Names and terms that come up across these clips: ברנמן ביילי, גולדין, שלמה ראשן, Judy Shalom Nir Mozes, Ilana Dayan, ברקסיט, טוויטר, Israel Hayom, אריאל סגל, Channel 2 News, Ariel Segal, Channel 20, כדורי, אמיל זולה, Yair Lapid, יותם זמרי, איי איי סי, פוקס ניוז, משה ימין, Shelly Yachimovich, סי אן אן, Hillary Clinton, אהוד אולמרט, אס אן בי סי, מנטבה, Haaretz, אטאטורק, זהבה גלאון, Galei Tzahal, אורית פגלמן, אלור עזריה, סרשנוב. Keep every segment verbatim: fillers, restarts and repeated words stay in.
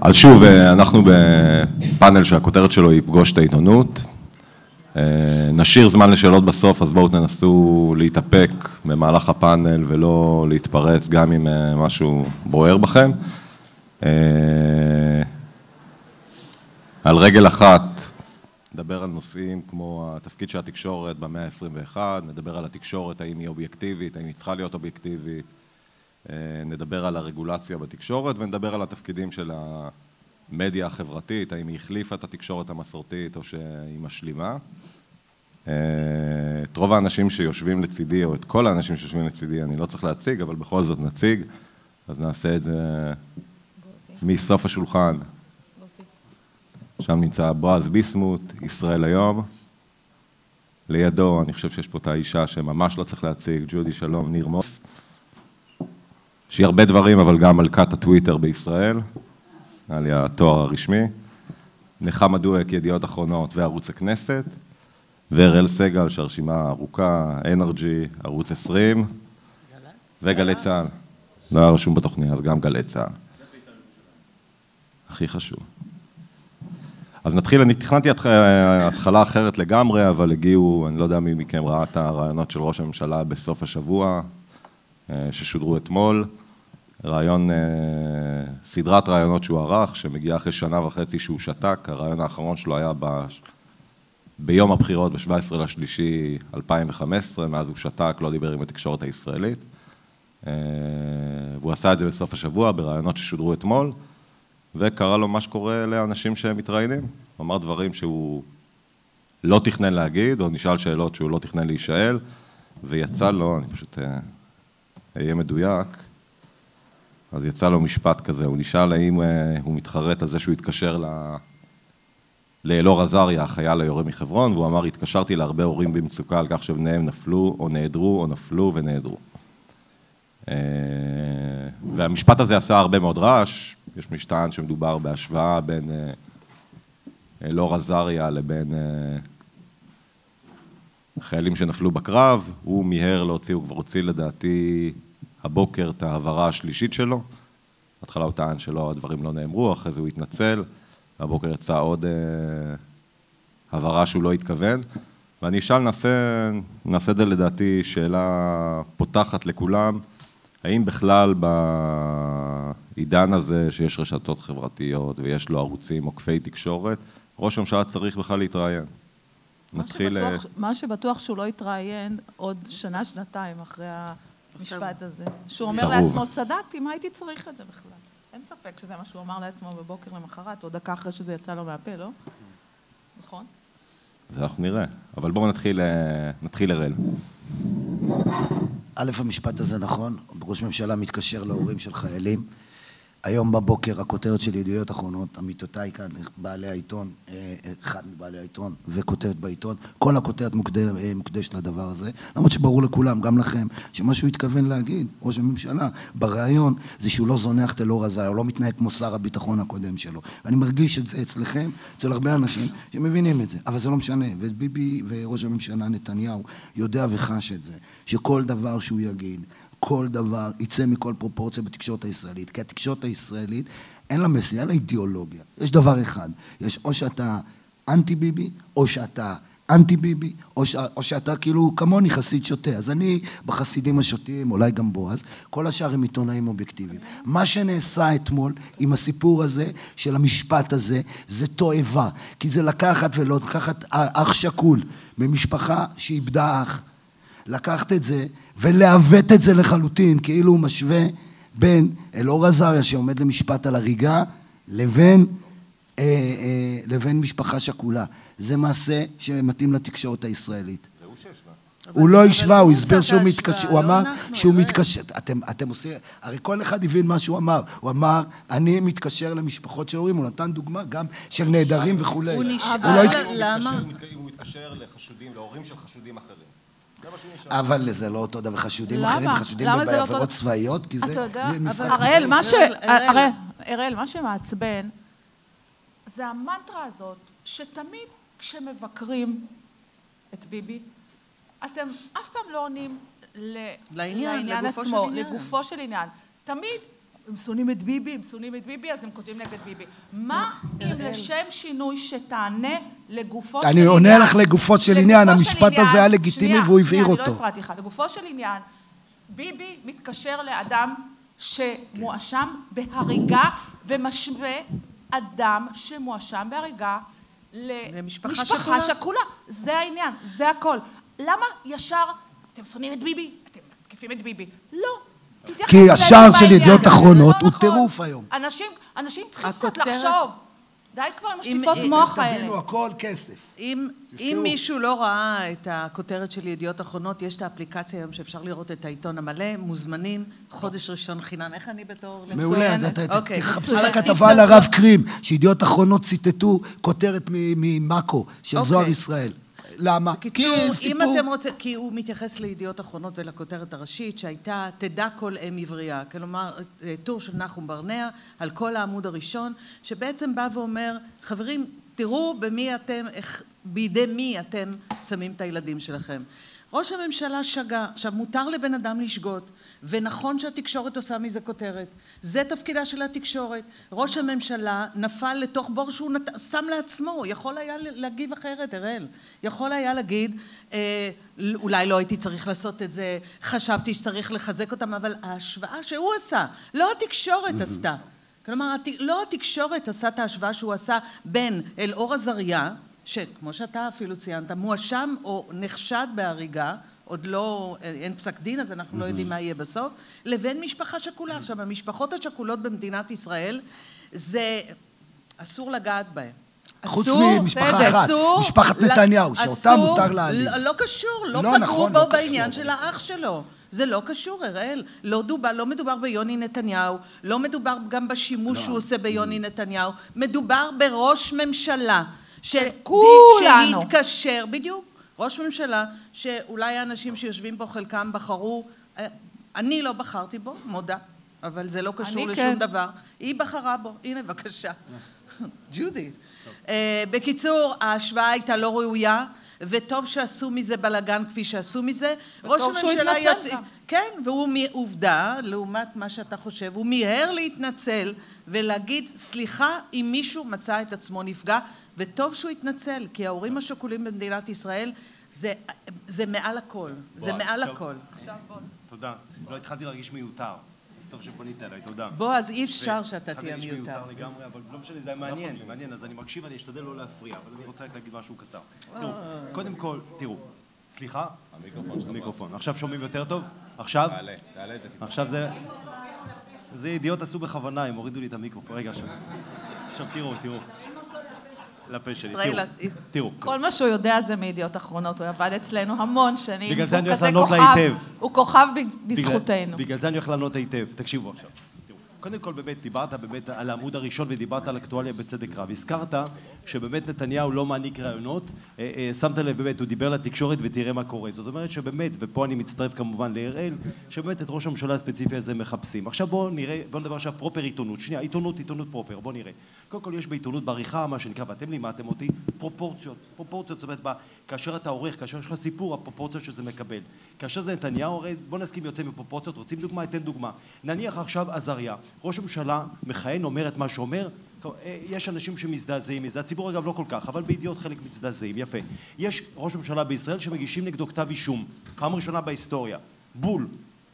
אז שוב, אנחנו בפאנל שהכותרת שלו היא פגוש את העיתונות. נשאיר זמן לשאלות בסוף, אז בואו תנסו להתאפק במהלך הפאנל ולא להתפרץ גם אם משהו בוער בכם. על רגל אחת, נדבר על נושאים כמו התפקיד של התקשורת במאה ה-עשרים ואחת, נדבר על התקשורת, האם היא אובייקטיבית, האם היא צריכה להיות אובייקטיבית, נדבר על הרגולציה בתקשורת ונדבר על התפקידים של המדיה החברתית, האם היא החליפה את התקשורת המסורתית או שהיא משלימה. את רוב האנשים שיושבים לצידי, או את כל האנשים שיושבים לצידי, אני לא צריך להציג, אבל בכל זאת נציג, אז נעשה את זה מסוף השולחן. שם נמצא בועז ביסמוט, ישראל היום. לידו, אני חושב שיש פה את האישה שממש לא צריך להציג, ג'ודי שלום ניר מוזס. שהיא הרבה דברים, אבל גם מלכת הטוויטר בישראל, על התואר הרשמי. נחמה דואק, ידיעות אחרונות וערוץ הכנסת. ואריאל סגל, שהרשימה ארוכה, אן אר ג'י, ערוץ עשרים. וגלי צהל. לא היה רשום בתוכנית, אז גם גלי צהל. הכי חשוב. אז נתחיל, אני תכננתי התחלה אחרת לגמרי, אבל הגיעו, אני לא יודע מי מכם ראה את הרעיונות של ראש הממשלה בסוף השבוע, ששודרו אתמול, רעיון, סדרת רעיונות שהוא ערך, שמגיע אחרי שנה וחצי שהוא שתק, הרעיון האחרון שלו היה ב... ביום הבחירות, ב-שבעה עשר לשלוש אלפיים וחמש עשרה, מאז הוא שתק, לא דיבר עם התקשורת הישראלית, והוא עשה את זה בסוף השבוע, ברעיונות ששודרו אתמול, וקרא לו מה שקורה לאנשים שמתראיינים. הוא אמר דברים שהוא לא תכנן להגיד, או נשאל שאלות שהוא לא תכנן להישאל, ויצא לו, אני פשוט אהיה מדויק, אז יצא לו משפט כזה, הוא נשאל האם הוא מתחרט על זה שהוא התקשר ל... לאלור עזריה, החייל היורה מחברון, והוא אמר, התקשרתי להרבה הורים במצוקה על כך שבניהם נפלו, או נעדרו, או נפלו ונעדרו. והמשפט הזה עשה הרבה מאוד רעש, יש משטען שמדובר בהשוואה בין אלור עזריה לבין חיילים שנפלו בקרב, הוא מיהר להוציא, הוא כבר הוציא לדעתי הבוקר את ההבהרה השלישית שלו, בהתחלה הוא טען שלא, הדברים לא נאמרו, אחרי זה הוא התנצל, הבוקר יצא עוד הבהרה שהוא לא התכוון, ואני אשאל, נעשה, נעשה את זה לדעתי שאלה פותחת לכולם, האם בכלל בעידן הזה שיש רשתות חברתיות ויש לו ערוצים עוקפי תקשורת, ראש הממשלה צריך בכלל להתראיין? מה נתחיל... שבטוח, מה שבטוח שהוא לא התראיין עוד שנה, שנתיים אחרי המשפט הזה. שהוא אומר צרוב. לעצמו, צדקתי, מה הייתי צריך את זה בכלל? אין ספק שזה מה שהוא אמר לעצמו בבוקר למחרת, עוד דקה אחרי שזה יצא לו מהפה, לא? נכון? זה אנחנו נראה. אבל בואו נתחיל, נתחיל לרל. א', המשפט הזה נכון, ראש ממשלה מתקשר להורים של חיילים. היום בבוקר הכותרת של ידיעות אחרונות, עמיתותיי כאן, בעלי העיתון, אחד מבעלי העיתון וכותרת בעיתון, כל הכותרת מוקדשת לדבר הזה, למרות שברור לכולם, גם לכם, שמה שהוא התכוון להגיד, ראש הממשלה, ברעיון, זה שהוא לא זונח את אלור עזריה, הוא לא מתנהג כמו שר הביטחון הקודם שלו. ואני מרגיש את זה אצלכם, אצל הרבה אנשים שמבינים את זה, אבל זה לא משנה, וביבי וראש הממשלה נתניהו יודע וחש את זה, שכל דבר שהוא יגיד, כל דבר יצא מכל פרופורציה בתקשורת הישראלית, כי התקשורת הישראלית אין לה מסי, אין לה אידיאולוגיה. יש דבר אחד, יש או שאתה אנטי ביבי, או שאתה אנטי ביבי, או, ש... או שאתה כאילו כמוני חסיד שוטה. אז אני בחסידים השוטים, אולי גם בועז, כל השאר הם עיתונאים אובייקטיביים. מה שנעשה אתמול עם הסיפור הזה של המשפט הזה, זה תועבה, כי זה לקחת ולא לקחת אח שקול ממשפחה שאיבדה אח. לקחת את זה ולהוות את זה לחלוטין, כאילו הוא משווה בין אלאור עזריה שעומד למשפט על הריגה, לבין, אה, אה, לבין משפחה שכולה. זה מעשה שמתאים לתקשורת הישראלית. זה הוא שיש לה. הוא לא ישווה, הוא הסביר שהוא מתקשר, הוא אמר שהוא מתקשר, אתם עושים, הרי כל אחד הבין מה שהוא אמר, הוא אמר, אני מתקשר למשפחות של הורים, הוא נתן דוגמה גם של נהדרים וכו'. הוא מתקשר לחשודים, להורים של חשודים אחרים. אבל זה לא אותו דבר, חשודים אחרים, חשודים בעבירות צבאיות, כי זה... אראל, מה שמעצבן, זה המנטרה הזאת, שתמיד כשמבקרים את ביבי, אתם אף פעם לא עונים לעניין עצמו, לגופו של עניין. תמיד הם שונאים את ביבי, הם שונאים את ביבי, אז הם כותבים נגד ביבי. מה אם לשם שינוי שתענה לגופו של עניין? אני עונה לך לגופו של עניין, המשפט הזה היה לגיטימי והוא הבהיר אותו. אני לא הפרעתי לך. לגופו של עניין, ביבי מתקשר לאדם שמואשם בהריגה, ומשווה אדם שמואשם בהריגה למשפחה שכולה. זה העניין, זה הכל. למה ישר, אתם שונאים את ביבי, אתם מתקיפים את ביבי? לא. כי השער של ידיעות אחרונות הוא טירוף היום. אנשים צריכים קצת לחשוב. די כבר עם השטיפות מוח האלה. תבינו, הכל כסף. אם מישהו לא ראה את הכותרת של ידיעות אחרונות, יש את האפליקציה היום שאפשר לראות את העיתון המלא, מוזמנים, חודש ראשון חינם. איך אני בתור לצוין? מעולה, תחפשו את הכתבה על הרב קרים, שידיעות אחרונות ציטטו כותרת ממאקו של זוהר ישראל. למה? כי הוא מתייחס לידיעות אחרונות ולכותרת הראשית שהייתה תדע כל אם עברייה, כלומר טור של נחום ברנע על כל העמוד הראשון, שבעצם בא ואומר, חברים, תראו במי אתם, בידי מי אתם שמים את הילדים שלכם. ראש הממשלה שגה. עכשיו, מותר לבן אדם לשגות, ונכון שהתקשורת עושה מזה כותרת. זה תפקידה של התקשורת. ראש הממשלה נפל לתוך בור שהוא שם לעצמו. יכול היה להגיב אחרת, אראל. יכול היה להגיד, אולי לא הייתי צריך לעשות את זה, חשבתי שצריך לחזק אותם, אבל ההשוואה שהוא עשה, לא התקשורת עשתה. כלומר, לא התקשורת עשה את ההשוואה שהוא עשה בין אלאור עזריה, שכמו שאתה אפילו ציינת, מואשם או נחשד בהריגה, עוד לא, אין פסק דין, אז אנחנו לא יודעים מה יהיה בסוף, לבין משפחה שכולה. עכשיו, המשפחות השכולות במדינת ישראל, זה אסור לגעת בהן. חוץ ממשפחה אחת, משפחת נתניהו, שאותה מותר להעליב. לא קשור, לא פגעו בו בעניין של האח שלו. זה לא קשור, הראל. לא מדובר ביוני נתניהו, לא מדובר גם בשימוש שהוא עושה ביוני נתניהו, מדובר בראש ממשלה. שהתקשר, בדיוק, ראש ממשלה, שאולי האנשים שיושבים פה חלקם בחרו, אני לא בחרתי בו, מודה, אבל זה לא קשור לשום דבר, היא בחרה בו, הנה בבקשה, ג'ודי. בקיצור, ההשוואה הייתה לא ראויה, וטוב שעשו מזה בלגן כפי שעשו מזה, ראש הממשלה, כן, והוא עובדה, לעומת מה שאתה חושב, הוא מיהר להתנצל ולהגיד, סליחה אם מישהו מצא את עצמו נפגע, וטוב שהוא התנצל, כי ההורים השכולים במדינת ישראל, זה מעל הכל, זה מעל הכל. תודה. לא התחלתי להרגיש מיותר, אז טוב שפונית אליי, תודה. בוא, אז אי אפשר שאתה תהיה מיותר. התחלתי להרגיש מיותר לגמרי, אבל לא משנה, זה מעניין, מעניין, אז אני מקשיב, אני אשתדל לא להפריע, אבל אני רוצה להגיד משהו קצר. תראו, קודם כל, תראו, סליחה? המיקרופון. עכשיו שומעים יותר טוב? עכשיו? תעלה, תעלה את זה. עכשיו זה... זה ידיעות עשו בכוונה, הם הורידו לי את המיקרופון. רגע, עכשיו תראו, תראו. לפה שלי, תראו. כל מה שהוא יודע זה מידיעות אחרונות, הוא עבד אצלנו המון שנים. בגלל זה אני הולך לענות היטב. הוא כוכב בזכותנו. בגלל זה אני הולך לענות היטב. תקשיבו עכשיו. קודם כל באמת דיברת באמת על העמוד הראשון ודיברת על אקטואליה בצדק רב. הזכרת שבאמת נתניהו לא מעניק רעיונות, שמת לב באמת, הוא דיבר לתקשורת ותראה מה קורה. זאת אומרת שבאמת, ופה אני מצטרף כמובן להראל, שבאמת את ראש הממשלה הספציפי הזה מחפשים. עכשיו בואו נראה, בואו נדבר עכשיו פרופר עיתונות. שנייה, עיתונות, עיתונות פרופר, בואו נראה. קודם כל יש בעיתונות בעריכה, מה שנקרא, ואתם לימדתם אותי, פרופורציות. פרופורציות, זאת אומרת, כאשר אתה עורך, כאשר יש לך סיפור, הפרופורציות שזה מקבל. כאשר זה נתניהו, בוא נסכים יוצא מפרופורציות, רוצים דוגמה, אתן דוגמה. נניח עכשיו עזריה, ראש הממשלה מכהן, אומר את מה שאומר, יש אנשים שמזדעזעים מזה, הציבור אגב לא כל כך, אבל בידיעות חלק מזדעזעים, יפה. יש ראש הממשלה בישראל שמגישים נגדו כתב אישום, פעם ראשונה בהיסטוריה, בול,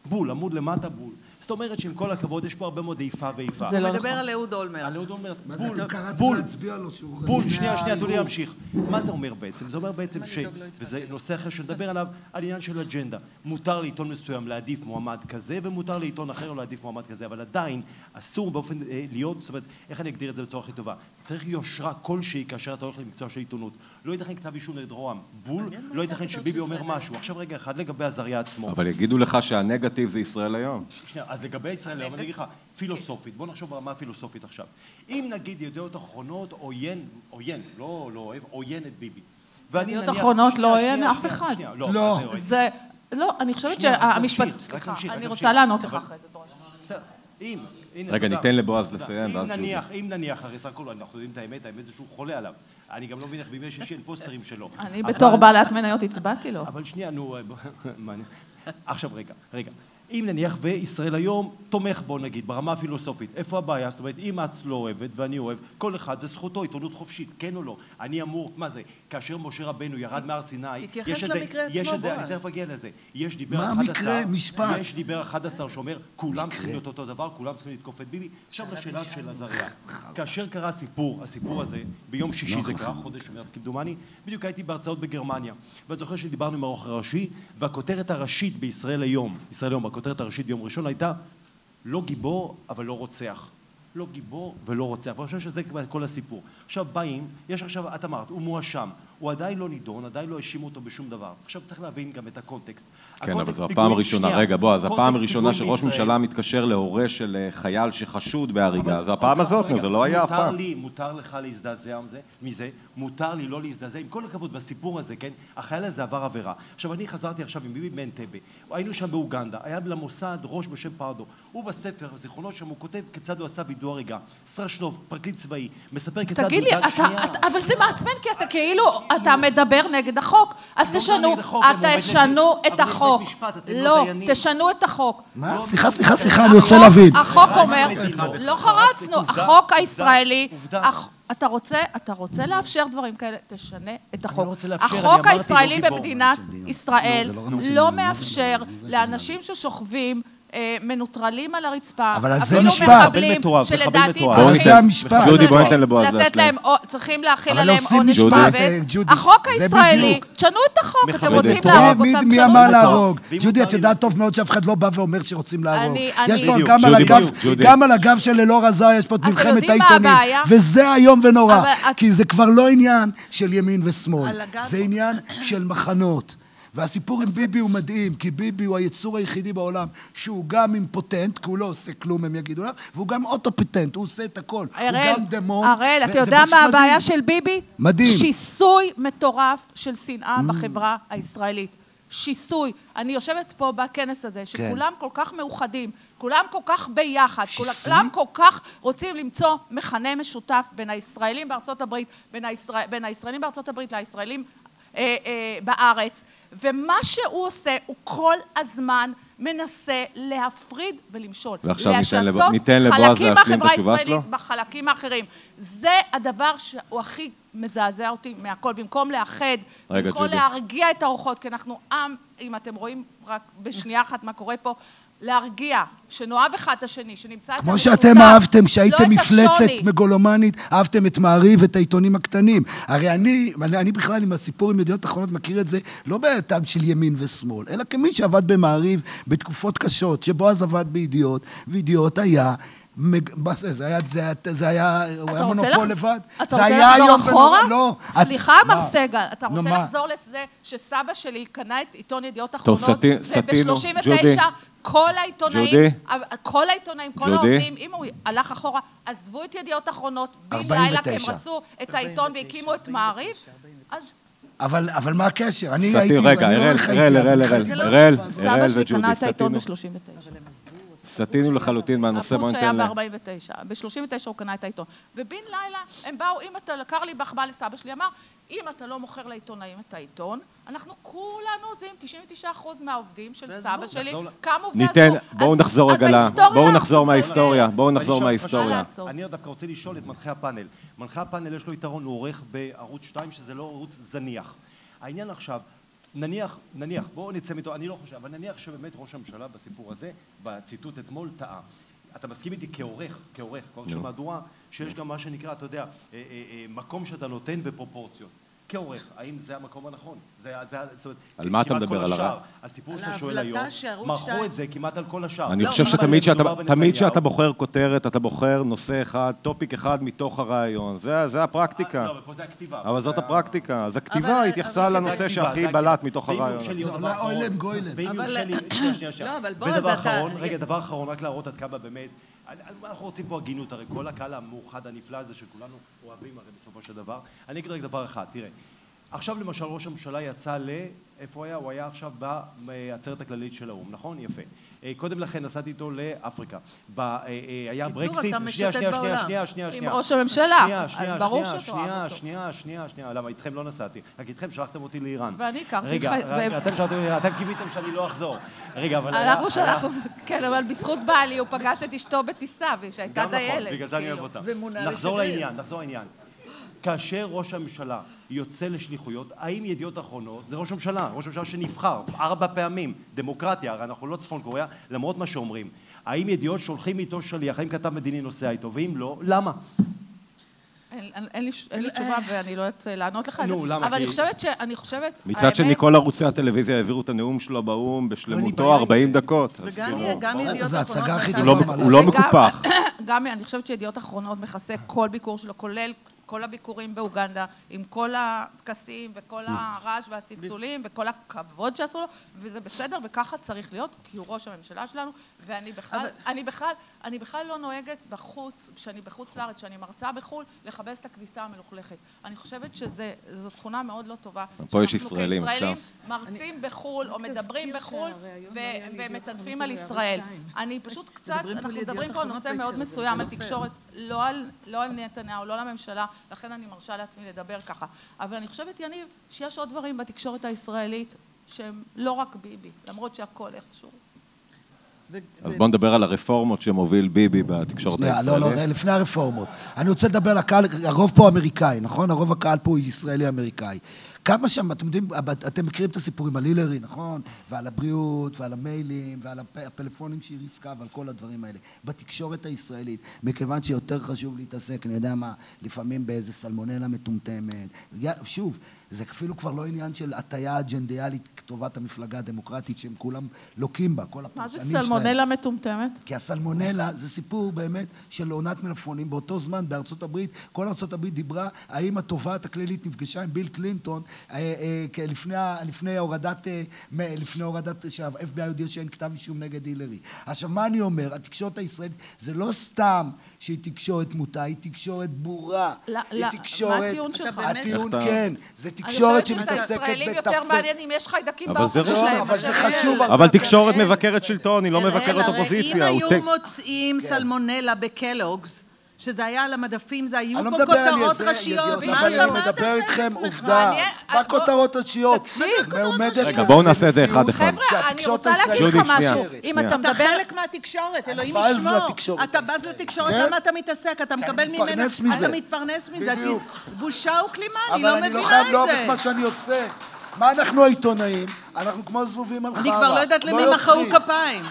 בול, עמוד למטה בול. זאת אומרת שעם כל הכבוד יש פה הרבה מאוד איפה ואיפה. זה מדבר על אהוד אולמרט. על אהוד אולמרט. מה זה אתם קראתם להצביע לו שהוא... בול, שנייה, שנייה, תנו לי להמשיך. מה זה אומר בעצם? זה אומר בעצם ש... וזה נושא אחר שנדבר עליו, על עניין של אג'נדה. מותר לעיתון מסוים להעדיף מועמד כזה, ומותר לעיתון אחר להעדיף מועמד כזה, אבל עדיין אסור באופן להיות, זאת אומרת, איך אני אגדיר את זה בצורה הכי טובה? צריך יושרה כלשהי כאשר אתה הולך למקצוע של עיתונות. לא ייתכן כתב אישום נגד רועם, בול, לא ייתכן שביבי אומר משהו. עכשיו רגע אחד לגבי עזריה עצמו. אבל יגידו לך שהנגטיב זה ישראל היום. שנייה, אז לגבי ישראל היום, אני אגיד לך, פילוסופית, בוא נחשוב ברמה הפילוסופית עכשיו. אם נגיד ידיעות אחרונות עוין, עוין, לא אוהב, עוין את ביבי. ידיעות אחרונות לא עוין אף אחד. לא. זה, לא, אני חושבת שהמשפט, סליחה, אני רוצה לענות לך אחרי זה. בסדר, אם... רגע, ניתן לבועז לסיים. אם נניח, הרי סך כול, אנחנו יודעים את האמת, האמת זה שהוא חולה עליו. אני גם לא מבין איך בימי שישי אין פוסטרים שלו. אני בתור בעלת מניות הצבעתי לו. אבל שנייה, נו... עכשיו רגע, רגע. אם נניח וישראל היום תומך בו נגיד, ברמה הפילוסופית, איפה הבעיה? זאת אומרת, אם את לא אוהבת ואני אוהב, כל אחד זה זכותו, עיתונות חופשית, כן או לא? אני אמור, מה זה, כאשר משה רבנו ירד מהר סיני, יש איזה, יש איזה, אני תכף אגיע לזה, יש דיבר אחד עשר, יש דיבר אחד עשר שאומר, כולם צריכים להיות אותו דבר, כולם צריכים לתקוף את ביבי, עכשיו לשאלה של עזריה, כאשר קרה הסיפור, הסיפור הזה, ביום שישי זה קרה, חודש מרץ כמדומני, בדיוק הייתי בהרצאות בגרמניה, ואת זוכרת שדיברנו עם העורך הראשי, והכותרת הראשית בישראל היום, ישראל היום, הכותרת הראשית ביום ראשון הייתה לא גיבור אבל לא רוצח, לא גיבור ולא רוצח, ואני חושב שזה כל הסיפור. עכשיו באים, יש עכשיו, את אמרת, הוא מואשם, הוא עדיין לא נידון, עדיין לא האשימו אותו בשום דבר. עכשיו צריך להבין גם את הקונטקסט. כן, אבל זו הפעם הראשונה, רגע בוא, זו הפעם הראשונה שראש ממשלה מתקשר להורה של חייל שחשוד בהריגה, זו הפעם הזאת, זה לא היה אף פעם. מותר לי, מותר לך להזדעזע מזה, מותר לי לא להזדעזע, עם כל הכבוד בסיפור הזה, כן, החייל הזה עבר עבירה. עכשיו אני חזרתי עכשיו עם ביבי מנטבה, היינו שם באוגנדה, היה למוסד ראש בשם פרדו, הוא בספר, זיכרונות שם, הוא כותב כיצד הוא עשה וידוא הריגה. סרשנוב, פרקליט צבאי, מספר כיצד הוא דג שנייה. תגיד לי, אבל זה מעצבן, כי אתה כאילו... אתה מדבר נגד החוק, אז תשנו, אתה תשנו את החוק, לא, תשנו את החוק. מה? סליחה, סליחה, סליחה, אני רוצה להבין. החוק אומר, לא חרצנו, החוק הישראלי, אתה רוצה, אתה רוצה לאפשר דברים כאלה, תשנה את החוק. החוק הישראלי במדינת ישראל לא מאפשר לאנשים ששוכבים, מנוטרלים על הרצפה, אפילו מחבלים שלדעתי צריכים להכיל עליהם עונש מוות. החוק הישראלי, תשנו את החוק, אתם רוצים להרוג אותם, מי אמר להרוג? ג'ודי, את יודעת טוב מאוד שאף אחד לא בא ואומר שרוצים להרוג. יש פה גם על הגב של אלאור עזריה, יש פה את מלחמת העיתונים, וזה היום ונורא, כי זה כבר לא עניין של ימין ושמאל, זה עניין של מחנות. והסיפור עם ביבי הוא מדהים, כי ביבי הוא היצור היחידי בעולם, שהוא גם אימפוטנט, כי הוא לא עושה כלום, הם יגידו לך, והוא גם אוטופוטנט, הוא עושה את הכל. הוא גם דמון. אראל, אתה יודע מה הבעיה של ביבי? מדהים. שיסוי מטורף של שנאה בחברה הישראלית. שיסוי. אני יושבת פה בכנס הזה, שכולם כל כך מאוחדים, כולם כל כך ביחד, כולם כל כך רוצים למצוא מכנה משותף בין הישראלים בארצות הברית, בין הישראלים בארצות הברית לישראלים בארץ. ומה שהוא עושה, הוא כל הזמן מנסה להפריד ולמשול. ועכשיו ניתן לבועז להשלים את התשובה שלו? בחלקים האחרים. זה הדבר שהוא הכי מזעזע אותי מהכל. במקום לאחד, במקום להרגיע את הרוחות, כי אנחנו עם, אם אתם רואים רק בשנייה אחת מה קורה פה, להרגיע, שנאהב אחד את השני, שנמצא את המשותף. כמו שאתם אהבתם, כשהייתם מפלצת מגולומנית, אהבתם את מעריב, את העיתונים הקטנים. הרי אני, אני בכלל עם הסיפור עם ידיעות אחרונות מכיר את זה, לא בעתם של ימין ושמאל, אלא כמי שעבד במעריב בתקופות קשות, שבועז עבד בידיעות, וידיעות היה... מה זה, זה היה, זה היה, הוא היה מונופול לבד? אתה רוצה לחזור אחורה? לא. סליחה, מר סגל, אתה רוצה לחזור לזה שסבא שלי קנה את עיתון ידיעות אחרונות, וב-שלושים ותשע כל העיתונאים, כל העיתונאים, כל העובדים, אם הוא הלך אחורה, עזבו את ידיעות אחרונות, בין לילה, כי הם רצו את העיתון והקימו את מעריב, אז... אבל מה הקשר? אני הייתי... רגע, אראל, אראל, אראל, אראל, אראל, סבא שלי קנה את העיתון ב-שלושים ותשע. סתינו לחלוטין מהנושא, בוא נתן לה. הפרוט שהיה ב-ארבעים ותשע, ב-שלושים ותשע הוא קנה את העיתון. ובן לילה הם באו, אם אתה, קרלי בחבל לסבא שלי אמר, אם אתה לא מוכר לעיתונאים את העיתון, אנחנו כולנו עוזבים, תשעים ותשעה אחוז מהעובדים של סבא שלי, קמו ועזבו. בואו נחזור רגע, בואו נחזור מההיסטוריה, בואו נחזור מההיסטוריה. אני דווקא רוצה לשאול את מנחה הפאנל. מנחה הפאנל יש לו יתרון, הוא עורך בערוץ שתיים, שזה לא ערוץ זניח. העניין עכשיו, נניח, נניח, בואו נצא מתו, אני לא חושב, אבל נניח שבאמת ראש הממשלה בסיפור הזה, בציטוט אתמול, טעה. אתה מסכים איתי כעורך, כעורך, כעורך של מהדורה, שיש גם מה שנקרא, אתה יודע, מקום שאתה נותן ופרופורציות. כעורך, האם זה המקום הנכון? על מה אתה מדבר? על הרע? הסיפור שאתה שואל היום, מרחו את זה כמעט על כל השאר. אני חושב שתמיד שאתה בוחר כותרת, אתה בוחר נושא אחד, טופיק אחד מתוך הרעיון. זה הפרקטיקה. לא, ופה זה הכתיבה. אבל זאת הפרקטיקה. אז הכתיבה התייחסה לנושא שהכי בלט מתוך הרעיון. אוילם גוילם. ודבר אחרון, רגע, דבר אחרון, רק להראות עד כמה באמת, אנחנו רוצים פה הגינות, הרי כל הקהל המאוחד הנפלא הזה שכולנו אוהבים הרי בסופו של דבר. אני אגיד רק דבר אחד, תראה, עכשיו למשל ראש הממשלה יצא ל... איפה הוא היה? הוא היה עכשיו בעצרת הכללית של האו"ם, נכון? יפה. קודם לכן נסעתי איתו לאפריקה. היה ברקסיט, שנייה, שנייה, שנייה, שנייה, עם ראש הממשלה, אז ברור שאתה אוהב אותו. שנייה, שנייה, שנייה, למה איתכם לא נסעתי? רק איתכם שלחתם אותי לאיראן. ואני הכרתי לך. רגע, אתם שלחתם אותי לאיראן, אתם קיבלתם שאני לא אחזור. רגע, אבל... אנחנו שלחנו, כן, אבל בזכות בעלי הוא פגש את אשתו בטיסה, שהייתה דיילת. בגלל זה אני אוהב אותה. נחזור לעניין, נחזור לעניין. כאשר ראש הממשלה יוצא לשליחויות, האם ידיעות אחרונות, זה ראש הממשלה, ראש הממשלה שנבחר ארבע פעמים, דמוקרטיה, הרי אנחנו לא צפון קוריאה, למרות מה שאומרים, האם ידיעות שולחים איתו שליח, האם כתב מדיני נוסע איתו, ואם לא, למה? אין לי תשובה ואני לא יודעת לענות לך, אבל אני חושבת שאני חושבת... מצד שני, כל ערוצי הטלוויזיה העבירו את הנאום שלו באום בשלמותו ארבעים דקות. זה הצגה הכי טובה. הוא לא מקופח. גם אני חושבת שידיעות אחרונות מכסה כל ביקור שלו, כולל כל הביקורים באוגנדה, עם כל הכסים וכל הרעש והצלצולים וכל הכבוד שעשו לו, וזה בסדר וככה צריך להיות, כי הוא ראש הממשלה שלנו, ואני בכלל, אני בכלל, אני בכלל לא נוהגת בחוץ, שאני בחוץ לארץ, שאני מרצה בחו"ל, לחבש את הכביסה המלוכלכת. אני חושבת שזו תכונה מאוד לא טובה. פה יש ישראלים, עכשיו. מרצים בחו"ל או מדברים בחו"ל ומטנפים על ישראל. אני פשוט קצת, אנחנו מדברים פה על נושא מאוד מסוים, על תקשורת, לא על נתניהו, לא על הממשלה, לכן אני מרשה לעצמי לדבר ככה. אבל אני חושבת, יניב, שיש עוד דברים בתקשורת הישראלית שהם לא רק ביבי, למרות שהכל איכשהו. אז בואו נדבר על הרפורמות שמוביל ביבי בתקשורת הישראלית. לא, לא, לפני הרפורמות. אני רוצה לדבר על הקהל, הרוב פה אמריקאי, נכון? הרוב הקהל פה הוא ישראלי-אמריקאי. כמה שם, אתם יודעים, אתם מכירים את הסיפורים על הילרי, נכון? ועל הבריאות, ועל המיילים, ועל הפלאפונים שהיא ריסקה, ועל כל הדברים האלה. בתקשורת הישראלית, מכיוון שיותר חשוב להתעסק, אני יודע מה, לפעמים באיזה סלמונלה מטומטמת. שוב, זה אפילו כבר לא עניין של הטיה אג'נדיאלית כתובת המפלגה הדמוקרטית, שהם כולם לוקים בה, כל הפרשנים שלהם. מה זה סלמונלה מטומטמת? כי הסלמונלה זה סיפור באמת של עונת מלפפונים. באותו זמן, בארצות הברית, כל ארצות הברית דיברה, האם התובעת הכללית נפגשה עם ביל קלינטון, לפני הורדת, לפני הורדת, שה-אף בי איי הודיע שאין כתב אישום נגד הילרי. עכשיו, מה אני אומר? התקשורת הישראלית, זה לא סתם שהיא תקשורת מוטה, היא תקשורת בורה. היא תקשורת... הטיעון, כן. זה תקשורת שמתעסקת בתפסק. הישראלים יותר מעניין אם יש חיידקים באופן שלהם. אבל זה חשוב. אבל תקשורת מבקרת שלטון, היא לא מבקרת אופוזיציה. אם היו מוצאים סלמונלה בקלוגס, שזה היה על המדפים, זה היו פה כותרות ראשיות. אבל אני מדבר איתכם עובדה. מה כותרות ראשיות? רגע, בואו נעשה את זה אחד אחד. חבר'ה, אני רוצה להגיד לך משהו. אם אתה מדבר חלק מהתקשורת, אלוהים ישמור. אתה בז לתקשורת, למה אתה מתעסק? אתה מקבל ממנה, אתה מתפרנס מזה. בושה וכלימה, אני לא מבינה את זה. אבל אני לא חייב לאהוב את מה שאני עושה. מה אנחנו העיתונאים? אנחנו כמו זבובים על חרא. אני כבר לא יודעת למי מחאו כפיים.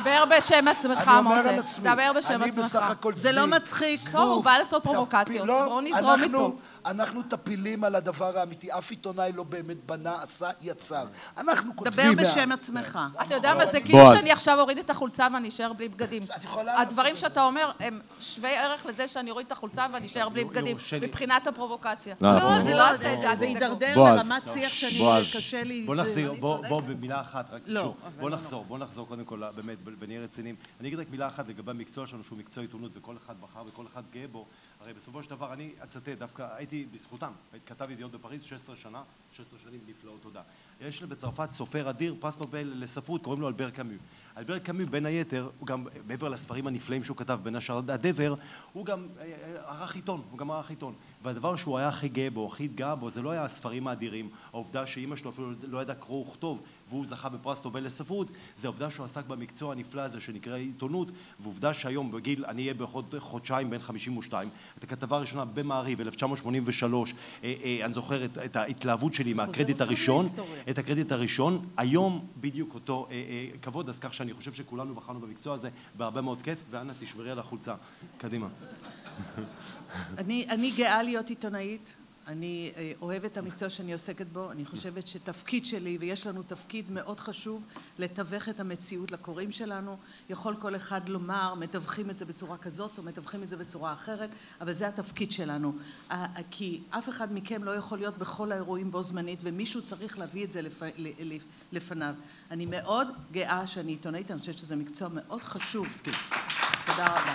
דבר בשם עצמך, מוזס. דבר בשם עצמך. זה לא מצחיק. הוא בא לעשות פרובוקציות. בואו נזרום איתו. אנחנו טפילים על הדבר האמיתי. אף עיתונאי לא באמת בנה, עשה, יצר. אנחנו כותבים... דבר בשם עצמך. אתה יודע מה, זה כאילו שאני עכשיו אוריד את החולצה ואני אשאר בלי בגדים. הדברים שאתה אומר הם שווי ערך לזה שאני אוריד את החולצה ואני אשאר בלי בגדים, מבחינת הפרובוקציה. לא, זה לא הסגה, זה יידרדר לרמת שיח שאני קשה לי... בוא נחזור, בוא במילה אחת, רק שוב. בוא נחזור, בוא נחזור קודם כל באמת בנהיה רצינים. אני אגיד רק מילה אחת לגבי המקצוע שלנו, שהוא מקצוע עיתונות, וכל אחד בחר וכל אחד גאה בו. הרי בסופו של דבר, אני אצטט, דווקא הייתי בזכותם, כתב ידיעות בפריז שש עשרה שנה, שש עשרה שנים נפלאות, תודה. יש בצרפת סופר אדיר, פרס נובל לספרות, קוראים לו אלבר קאמו. אלבר קאמו, בין היתר, הוא גם, מעבר לספרים הנפלאים שהוא כתב, בין השאר הדבר, הוא גם ערך עיתון, הוא גם ערך עיתון. והדבר שהוא היה הכי גאה בו, הכי גאה בו, זה לא היה הספרים האדירים, העובדה שאימא שלו אפילו לא ידעה קרוא וכתוב, והוא זכה בפרס נובל לספרות, זה העובדה שהוא עסק במקצוע הנפלא הזה שנקרא עיתונות, ועובדה שהיום בגיל, אני אהיה בעוד חודשיים בין חמישים ושתיים, את הכתבה הראשונה במעריב, אלף תשע מאות שמונים ושלוש, אה, אה, אני זוכר את, את ההתלהבות שלי מהקרדיט הראשון, את הקרדיט הראשון, היום בדיוק אותו אה, אה, כבוד, אז כך שאני חושב שכולנו בחרנו במקצוע הזה, בהרבה מאוד כיף, ואנה תשמרי על החולצה. קדימה. אני, אני גאה להיות עיתונאית, אני אוהבת את המקצוע שאני עוסקת בו, אני חושבת שתפקיד שלי, ויש לנו תפקיד מאוד חשוב, לתווך את המציאות לקוראים שלנו, יכול כל אחד לומר, מתווכים את זה בצורה כזאת או מתווכים את זה בצורה אחרת, אבל זה התפקיד שלנו, כי אף אחד מכם לא יכול להיות בכל האירועים בו זמנית, ומישהו צריך להביא את זה לפ... לפניו. אני מאוד גאה שאני עיתונאית, אני חושבת שזה מקצוע מאוד חשוב. תודה רבה.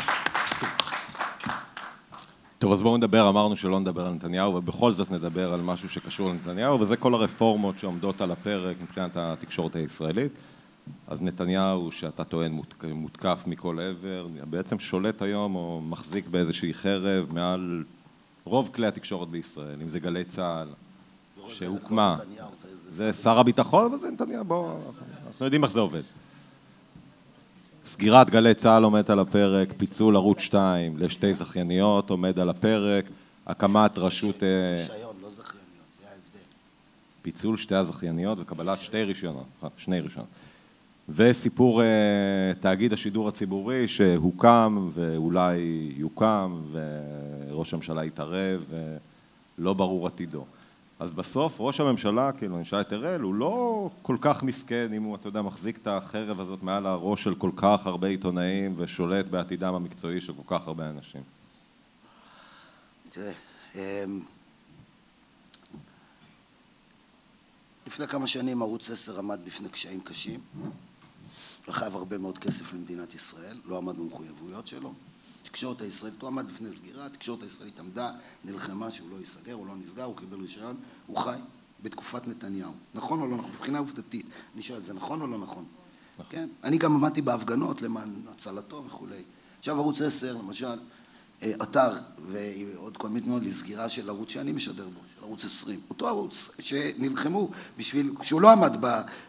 טוב, אז בואו נדבר, אמרנו שלא נדבר על נתניהו, ובכל זאת נדבר על משהו שקשור לנתניהו, וזה כל הרפורמות שעומדות על הפרק מבחינת התקשורת הישראלית. אז נתניהו, שאתה טוען מותקף מכל עבר, בעצם שולט היום או מחזיק באיזושהי חרב מעל רוב כלי התקשורת בישראל, אם זה גלי צהל, שהוקמה. זה שר הביטחון וזה נתניהו, בוא, אנחנו יודעים איך זה עובד. סגירת גלי צהל עומד על הפרק, פיצול ערוץ שתיים לשתי זכייניות עומד על הפרק, הקמת רשות... רישיון, לא זכייניות, זה ההבדל. פיצול שתי הזכייניות וקבלת שתי רישיונות, שני רישיונות. וסיפור תאגיד השידור הציבורי שהוקם ואולי יוקם וראש הממשלה יתערב ולא ברור עתידו. אז בסוף ראש הממשלה, כאילו נשאל את אראל, הוא לא כל כך מסכן אם הוא, אתה יודע, מחזיק את החרב הזאת מעל הראש של כל כך הרבה עיתונאים ושולט בעתידם המקצועי של כל כך הרבה אנשים. תראה, לפני כמה שנים ערוץ עשר עמד בפני קשיים קשים, חייב הרבה מאוד כסף למדינת ישראל, לא עמד במחויבויות שלו. תקשורת הישראלית, הוא עמד לפני סגירה, תקשורת הישראלית עמדה, נלחמה שהוא לא ייסגר, הוא לא נסגר, הוא קיבל רישיון, הוא חי בתקופת נתניהו. נכון או לא נכון? מבחינה עובדתית, אני שואל, זה נכון או לא נכון? נכון. כן? אני גם עמדתי בהפגנות למען הצלתו וכולי. עכשיו ערוץ עשר, למשל, אתר ועוד כל מיני תנועות לסגירה של ערוץ שאני משדר בו, של ערוץ עשרים. אותו ערוץ שנלחמו בשביל, שהוא לא עמד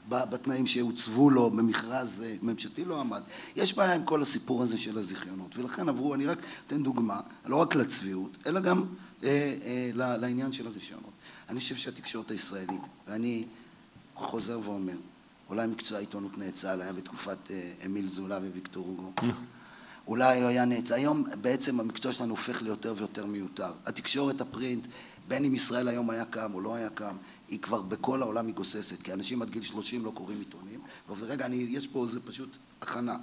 בתנאים שהוצבו לו במכרז ממשלתי, לא עמד. יש בעיה עם כל הסיפור הזה של הזיכיונות, ולכן עברו, אני רק אתן דוגמה, לא רק לצביעות, אלא גם אה, אה, לעניין של הרישיונות. אני חושב שהתקשורת הישראלית, ואני חוזר ואומר, אולי מקצוע העיתונות נאצל, היה בתקופת אה, אמיל זולה וויקטור הוגו, אולי הוא היה נעצר. היום בעצם המקצוע שלנו הופך ליותר ויותר מיותר. התקשורת, הפרינט, בין אם ישראל היום היה קם או לא היה קם, היא כבר בכל העולם היא גוססת, כי אנשים עד גיל שלושים לא קוראים עיתונים, ורגע, אני, יש פה, זה פשוט הכנה.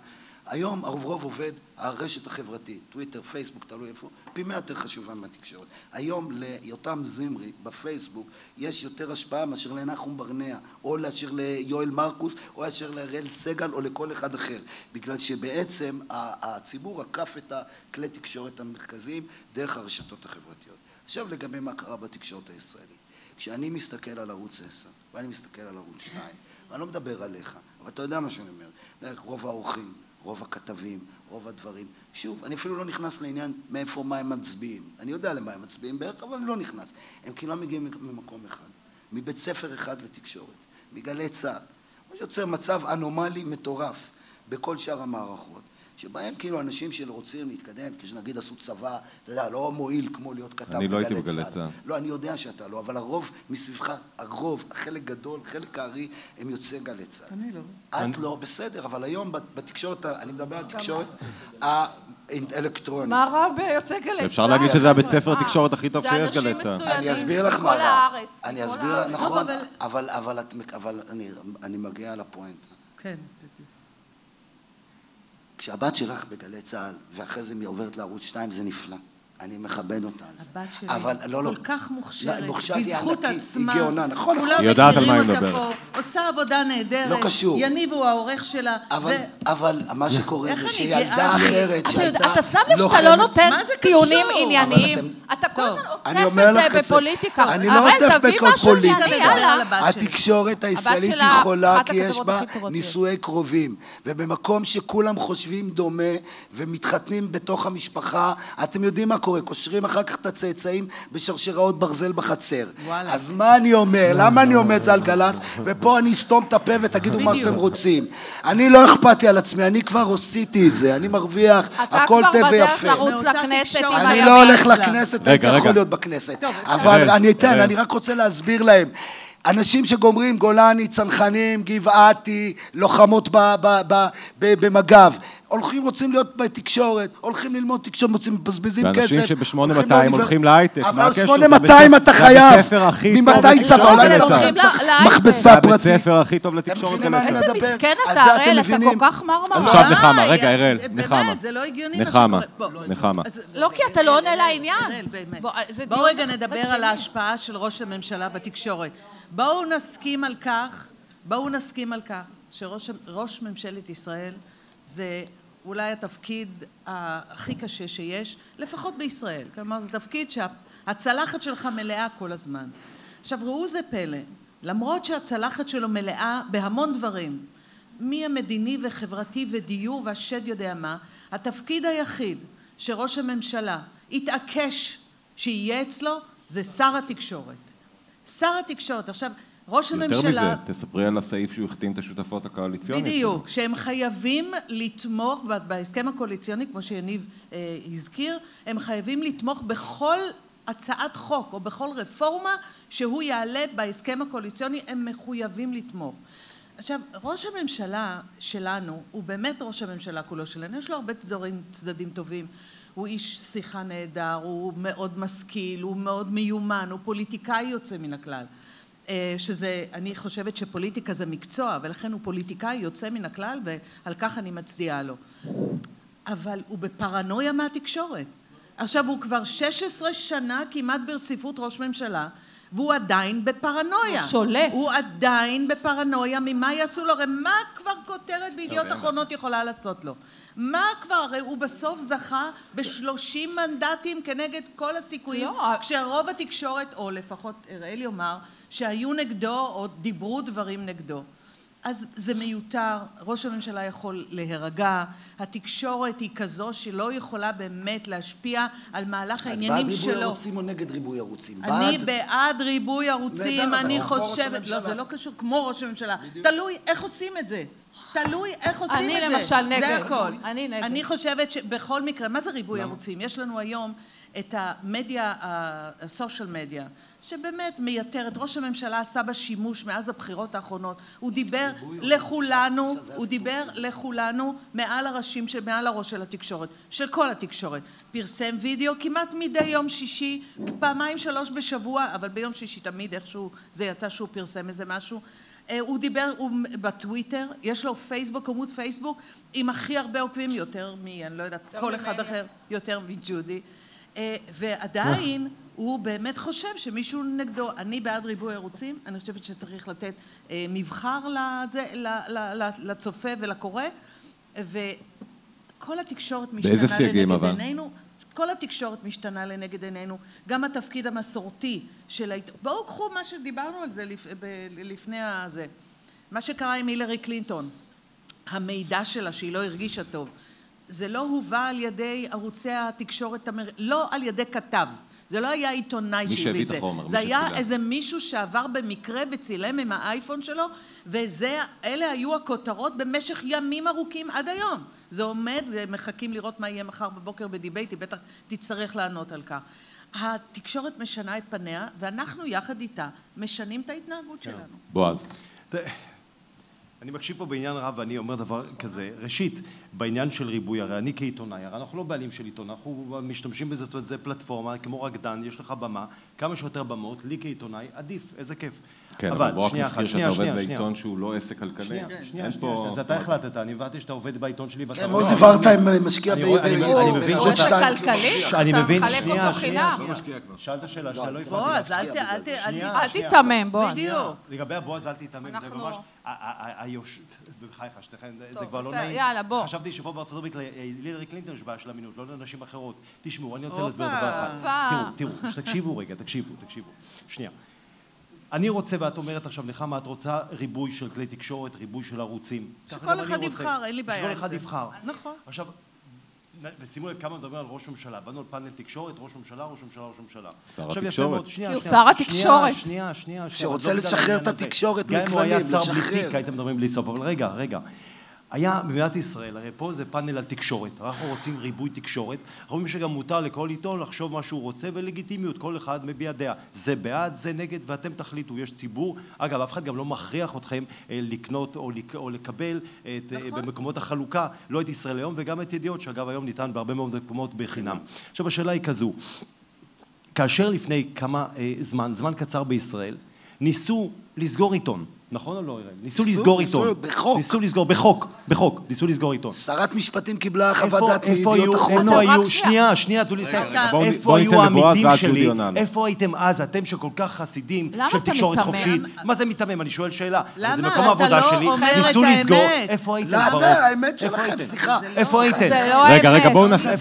היום הרוב עובד הרשת החברתית, טוויטר, פייסבוק, תלוי איפה, פי מאה יותר חשובה מהתקשורת. היום ליותם זמרי בפייסבוק יש יותר השפעה מאשר לנחום ברנע, או לאשר ליואל מרקוס, או לאשר לאריאל סגל, או לכל אחד אחר. בגלל שבעצם הציבור עקף את הכלי תקשורת המרכזיים דרך הרשתות החברתיות. עכשיו לגבי מה קרה בתקשורת הישראלית. כשאני מסתכל על ערוץ עשר, ואני מסתכל על ערוץ שתיים, ואני לא מדבר עליך, אבל אתה יודע מה שאני אומר, רוב האורחים, רוב הכתבים, רוב הדברים. שוב, אני אפילו לא נכנס לעניין מאיפה מה הם מצביעים. אני יודע למה הם מצביעים בערך, אבל אני לא נכנס. הם כולם מגיעים ממקום אחד, מבית ספר אחד לתקשורת, מגלי צהל. מה שיוצר מצב אנומלי מטורף בכל שאר המערכות, שבהם כאילו אנשים שרוצים להתקדם, כשנגיד עשו צבא, אתה יודע, לא מועיל כמו להיות כתב בגלי צהל. אני לא הייתי בגלי צהל. לא, אני יודע שאתה לא, אבל הרוב מסביבך, הרוב, חלק גדול, חלק הארי, הם יוצאי גלי צהל. אני לא. את לא, בסדר, אבל היום בתקשורת, אני מדבר על תקשורת האלקטרונית. מה רע ביוצאי גלי צהל? אפשר להגיד שזה הבית ספר התקשורת הכי טוב שיש גלי צהל. אני אסביר לך מה רע. אני אסביר לך, נכון, אבל אני מגיע לפואנטה. כן. כשהבת שלך בגלי צהל, ואחרי זה היא עוברת לערוץ שתיים, זה נפלא. אני מכבד אותה על זה. הבת שלי אבל, כל לא, כך מוכשרת, בזכות עצמה. היא גאונה, נכון? כולם מכירים אותה פה, עושה עבודה נהדרת. לא קשור. יניב הוא העורך שלה. אבל, ו... אבל מה שקורה זה שילדה אחרת שהייתה לוחמת. אתה שם לב שאתה לא נותן טיעונים ענייניים. אתה כל הזמן עוטף את זה בפוליטיקה. אני לא עוטף בכל פוליטיקה. התקשורת הישראלית היא חולה כי יש בה נישואי קרובים. ובמקום שכולם חושבים דומה ומתחתנים בתוך המשפחה, אתם יודעים מה קורה, קושרים אחר כך את הצאצאים בשרשראות ברזל בחצר. אז מה אני אומר? למה אני עומד זה על גלץ? ופה אני אסתום את הפה ותגידו מה שאתם רוצים. אני לא אכפתי על עצמי, אני כבר עשיתי את זה, אני מרוויח, הכל טבע יפה. אני לא הולך לכנסת, אני יכול להיות בכנסת. אבל אני אתן, אני רק רוצה להסביר להם. אנשים שגומרים גולני, צנחנים, גבעתי, לוחמות במג"ב, הולכים, רוצים להיות בתקשורת, הולכים ללמוד תקשורת, מוצאים, מבזבזים כסף. ואנשים שב-שמונה מאתיים הולכים להייטק. אבל שמונה מאתיים אתה חייב. זה הספר הכי טוב לתקשורת. מכבסה פרטית. זה הספר הכי טוב לתקשורת. איזה מסכן אתה, אראל, אתה כל כך מרמר. עכשיו נחמה, רגע, אראל, נחמה. באמת, זה לא הגיוני מה שקורה. נחמה. לא כי אתה לא עונה לעניין. בואו רגע נדבר על ההשפעה של ראש הממשלה בתקשורת. בואו נסכים על כך, בואו נסכים על כך, שראש ממשלת ישראל זה אולי התפקיד הכי קשה שיש, לפחות בישראל. כלומר, זה תפקיד שהצלחת שלך מלאה כל הזמן. עכשיו, ראו זה פלא, למרות שהצלחת שלו מלאה בהמון דברים, מי המדיני וחברתי ודיור והשד יודע מה, התפקיד היחיד שראש הממשלה התעקש שיהיה אצלו זה שר התקשורת. שר התקשורת, עכשיו ראש הממשלה... יותר מזה, תספרי על הסעיף שהוא החתים את השותפות הקואליציונית. בדיוק, שהם חייבים לתמוך, בהסכם הקואליציוני, כמו שיניב אה, הזכיר, הם חייבים לתמוך בכל הצעת חוק או בכל רפורמה שהוא יעלה בהסכם הקואליציוני, הם מחויבים לתמוך. עכשיו, ראש הממשלה שלנו, הוא באמת ראש הממשלה כולו שלנו, יש לו הרבה דברים צדדים טובים, הוא איש שיחה נהדר, הוא מאוד משכיל, הוא מאוד מיומן, הוא פוליטיקאי יוצא מן הכלל. שזה, אני חושבת שפוליטיקה זה מקצוע, ולכן הוא פוליטיקאי יוצא מן הכלל, ועל כך אני מצדיעה לו. אבל הוא בפרנויה מהתקשורת. עכשיו, הוא כבר שש עשרה שנה כמעט ברציפות ראש ממשלה, והוא עדיין בפרנויה. הוא שולט. הוא עדיין בפרנויה, ממה יעשו לו? הרי מה כבר כותרת בידיעות אחרונות יכולה לעשות לו? מה כבר? הרי הוא בסוף זכה בשלושים מנדטים כנגד כל הסיכויים, כשרוב התקשורת, או לפחות הראל יאמר, שהיו נגדו או דיברו דברים נגדו. אז זה מיותר, ראש הממשלה יכול להירגע, התקשורת היא כזו שלא יכולה באמת להשפיע על מהלך העניינים שלו. את בעד ריבוי ערוצים או נגד ריבוי ערוצים? אני בעד ריבוי ערוצים, אני חושבת... לא, זה לא קשור כמו ראש הממשלה. תלוי איך עושים את זה. תלוי איך עושים את זה. אני למשל נגד. זה הכל. אני נגד. אני חושבת שבכל מקרה, מה זה ריבוי ערוצים? יש לנו היום את המדיה, הסושיאל מדיה, שבאמת מייתרת, ראש הממשלה עשה בה שימוש מאז הבחירות האחרונות, הוא דיבר לכולנו, הוא דיבר לכולנו מעל הראשים, מעל הראש של התקשורת, של כל התקשורת, פרסם וידאו כמעט מדי יום שישי, פעמיים שלוש בשבוע, אבל ביום שישי תמיד איכשהו זה יצא שהוא פרסם איזה משהו, הוא דיבר בטוויטר, יש לו פייסבוק, עמוד פייסבוק, עם הכי הרבה עוקבים, יותר מי, אני לא יודעת, כל אחד אחר, יותר מג'ודי, ועדיין, הוא באמת חושב שמישהו נגדו, אני בעד ריבוי ערוצים, אני חושבת שצריך לתת אה, מבחר לזה, ל, ל, ל, לצופה ולקורא, וכל התקשורת משתנה לנגד עינינו, כל התקשורת משתנה לנגד עינינו, גם התפקיד המסורתי של... ההת... בואו קחו מה שדיברנו על זה לפ... ב... לפני הזה, מה שקרה עם הילרי קלינטון, המידע שלה שהיא לא הרגישה טוב, זה לא הובא על ידי ערוצי התקשורת, המר... לא על ידי כתב, זה לא היה עיתונאי שהביא את זה, זה היה איזה מישהו שעבר במקרה וצילם עם האייפון שלו, ואלה היו הכותרות במשך ימים ארוכים עד היום. זה עומד, מחכים לראות מה יהיה מחר בבוקר בדיבייט, היא בטח תצטרך לענות על כך. התקשורת משנה את פניה, ואנחנו יחד איתה משנים את ההתנהגות שלנו. בועז. אני מקשיב פה בעניין רב, ואני אומר דבר כזה, ראשית, בעניין של ריבוי, הרי אני כעיתונאי, הרי אנחנו לא בעלים של עיתונאי, אנחנו משתמשים בזה, זאת אומרת, זה פלטפורמה, כמו רקדן, יש לך במה, כמה שיותר במות, לי כעיתונאי, עדיף, איזה כיף. כן, אבל בואו נזכיר שאתה עובד בעיתון שהוא לא עסק כלכלי. שנייה, שנייה, זה אתה החלטת, אני הבנתי שאתה עובד בעיתון שלי ואתה... מוזי ורטיים משקיע בערוץ שתיים. אני מבין, שנייה, שנייה, שאלת שאלה, שאתה לא הפרעתי להשקיע. אל תתאמם, בואו. בדיוק. לגבי הבועז, אל תתאמם, זה ממש... היוש... בחייך, שתכן, זה כבר לא נעים. יאללה, בואו. חשבתי שפה בארצות הברית, הילרי קלינטון יש בעיה של אמינות, לא לנשים אחרות. תשמעו, אני רוצה להסביר דבר אחד. תראו, תקשיבו רגע, תקשיבו, תקשיבו. שנייה. אני רוצה, ואת אומרת עכשיו לך מה את רוצה, ריבוי של כלי תקשורת, ריבוי של ערוצים. שכל אחד יבחר, אין לי בעיה. שכל אחד יבחר. נכון. עכשיו, ושימו לב כמה מדברים על ראש ממשלה, בנו על פאנל תקשורת, ראש ממשלה, ראש ממשלה, ראש ממשלה. שר התקשורת. שר התקשורת. שנייה, שנייה. שרוצה לשחרר את התקשורת מכבלים, לשחרר. גם אם הוא היה שר בלי תיק, הייתם מדברים בלי סוף, אבל רגע, רגע. היה במדינת ישראל, הרי פה זה פאנל על תקשורת, אנחנו רוצים ריבוי תקשורת, אנחנו רואים שגם מותר לכל עיתון לחשוב מה שהוא רוצה ולגיטימיות, כל אחד מביע דעה, זה בעד, זה נגד ואתם תחליטו, יש ציבור, אגב אף אחד גם לא מכריח אתכם לקנות או, לק... או לקבל את... נכון. במקומות החלוקה, לא את ישראל היום וגם את ידיעות שאגב היום ניתן בהרבה מאוד מקומות בחינם. עכשיו השאלה היא כזו, כאשר לפני כמה זמן, זמן קצר בישראל, ניסו לסגור עיתון, נכון או לא, איראל? ניסו לסגור עיתון. ניסו לסגור בחוק. בחוק, ניסו לסגור עיתון. שרת משפטים קיבלה חוות דעת מידיעות אחרונות. איפה היו, שנייה, שנייה, תולי סיימן. איפה היו העמידים שלי? איפה הייתם אז, אתם שכל כך חסידים של תקשורת חופשית? מה זה מתמם? אני שואל שאלה. זה מקום העבודה שלי, ניסו לסגור. איפה הייתם? לא, האמת שלכם, סליחה. איפה הייתם? רגע, רגע, בואו נעשה.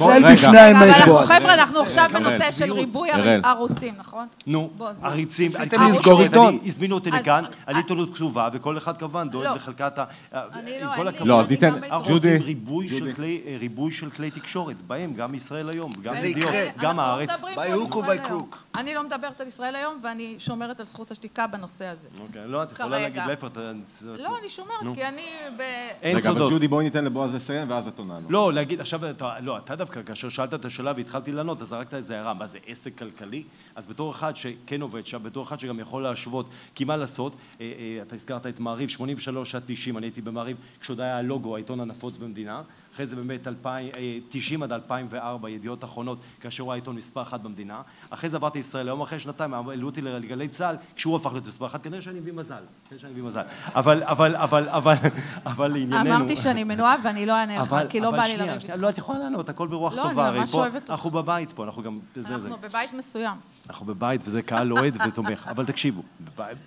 חבר'ה, אנחנו עכשיו בנושא של ריבוי ערוצים, נכון? נו, ערוצים. אתם לסגור עיתון. הזמינו אותי לכאן, על עיתונות כתובה, וכל אחד כוון דואג לחלקת ה... לא, אז ניתן, ג'ודי. ריבוי של כלי תקשורת, בהם גם ישראל היום, גם ידיעות, גם הארץ. אני לא מדברת על ישראל היום, ואני שומרת על זכות השתיקה בנושא הזה. לא, את יכולה להגיד להפך. לא, אני שומרת, כי אני... אין סודות. רגע, ג'ודי, בואי ניתן לבועז לסיים, ואז את עונה לו. לא, להגיד, עכשיו, לא, אתה דווקא, כאשר שאלת את השאלה והתחלתי לענות, אז זרקת איזה הערה, מה זה עסק כלכלי? אז בתור אחד שכן עובד שם, בתור אחד שגם יכול להשוות, כי מה לעשות, אתה הזכרת את מעריב, שמונים ושלוש עד תשעים, אני הייתי במעריב, כשעוד היה הלוגו, העיתון הנפוץ במדינה, אחרי זה באמת תשעים עד אלפיים וארבע, ידיעות אחרונות, כאשר הוא העיתון מספר אחת במדינה, אחרי זה עברתי ישראל, היום אחרי שנתיים, העלו אותי לגלי צה"ל, כשהוא הפך להיות מספר אחת, כנראה שאני מביא מזל, כנראה שאני מביא מזל, אבל, אבל, אבל, אבל, אבל לענייננו... אמרתי שאני מנועה ואני לא אענה לך, כי לא בא לי לראות איתך. לא, את יכולה לענות, הכל ברוח טובה, הרי פה, אנחנו בבית פה, אנחנו גם... אנחנו בבית מסוים. אנחנו בבית, וזה קהל אוהד ותומך, אבל תקשיבו, בבית.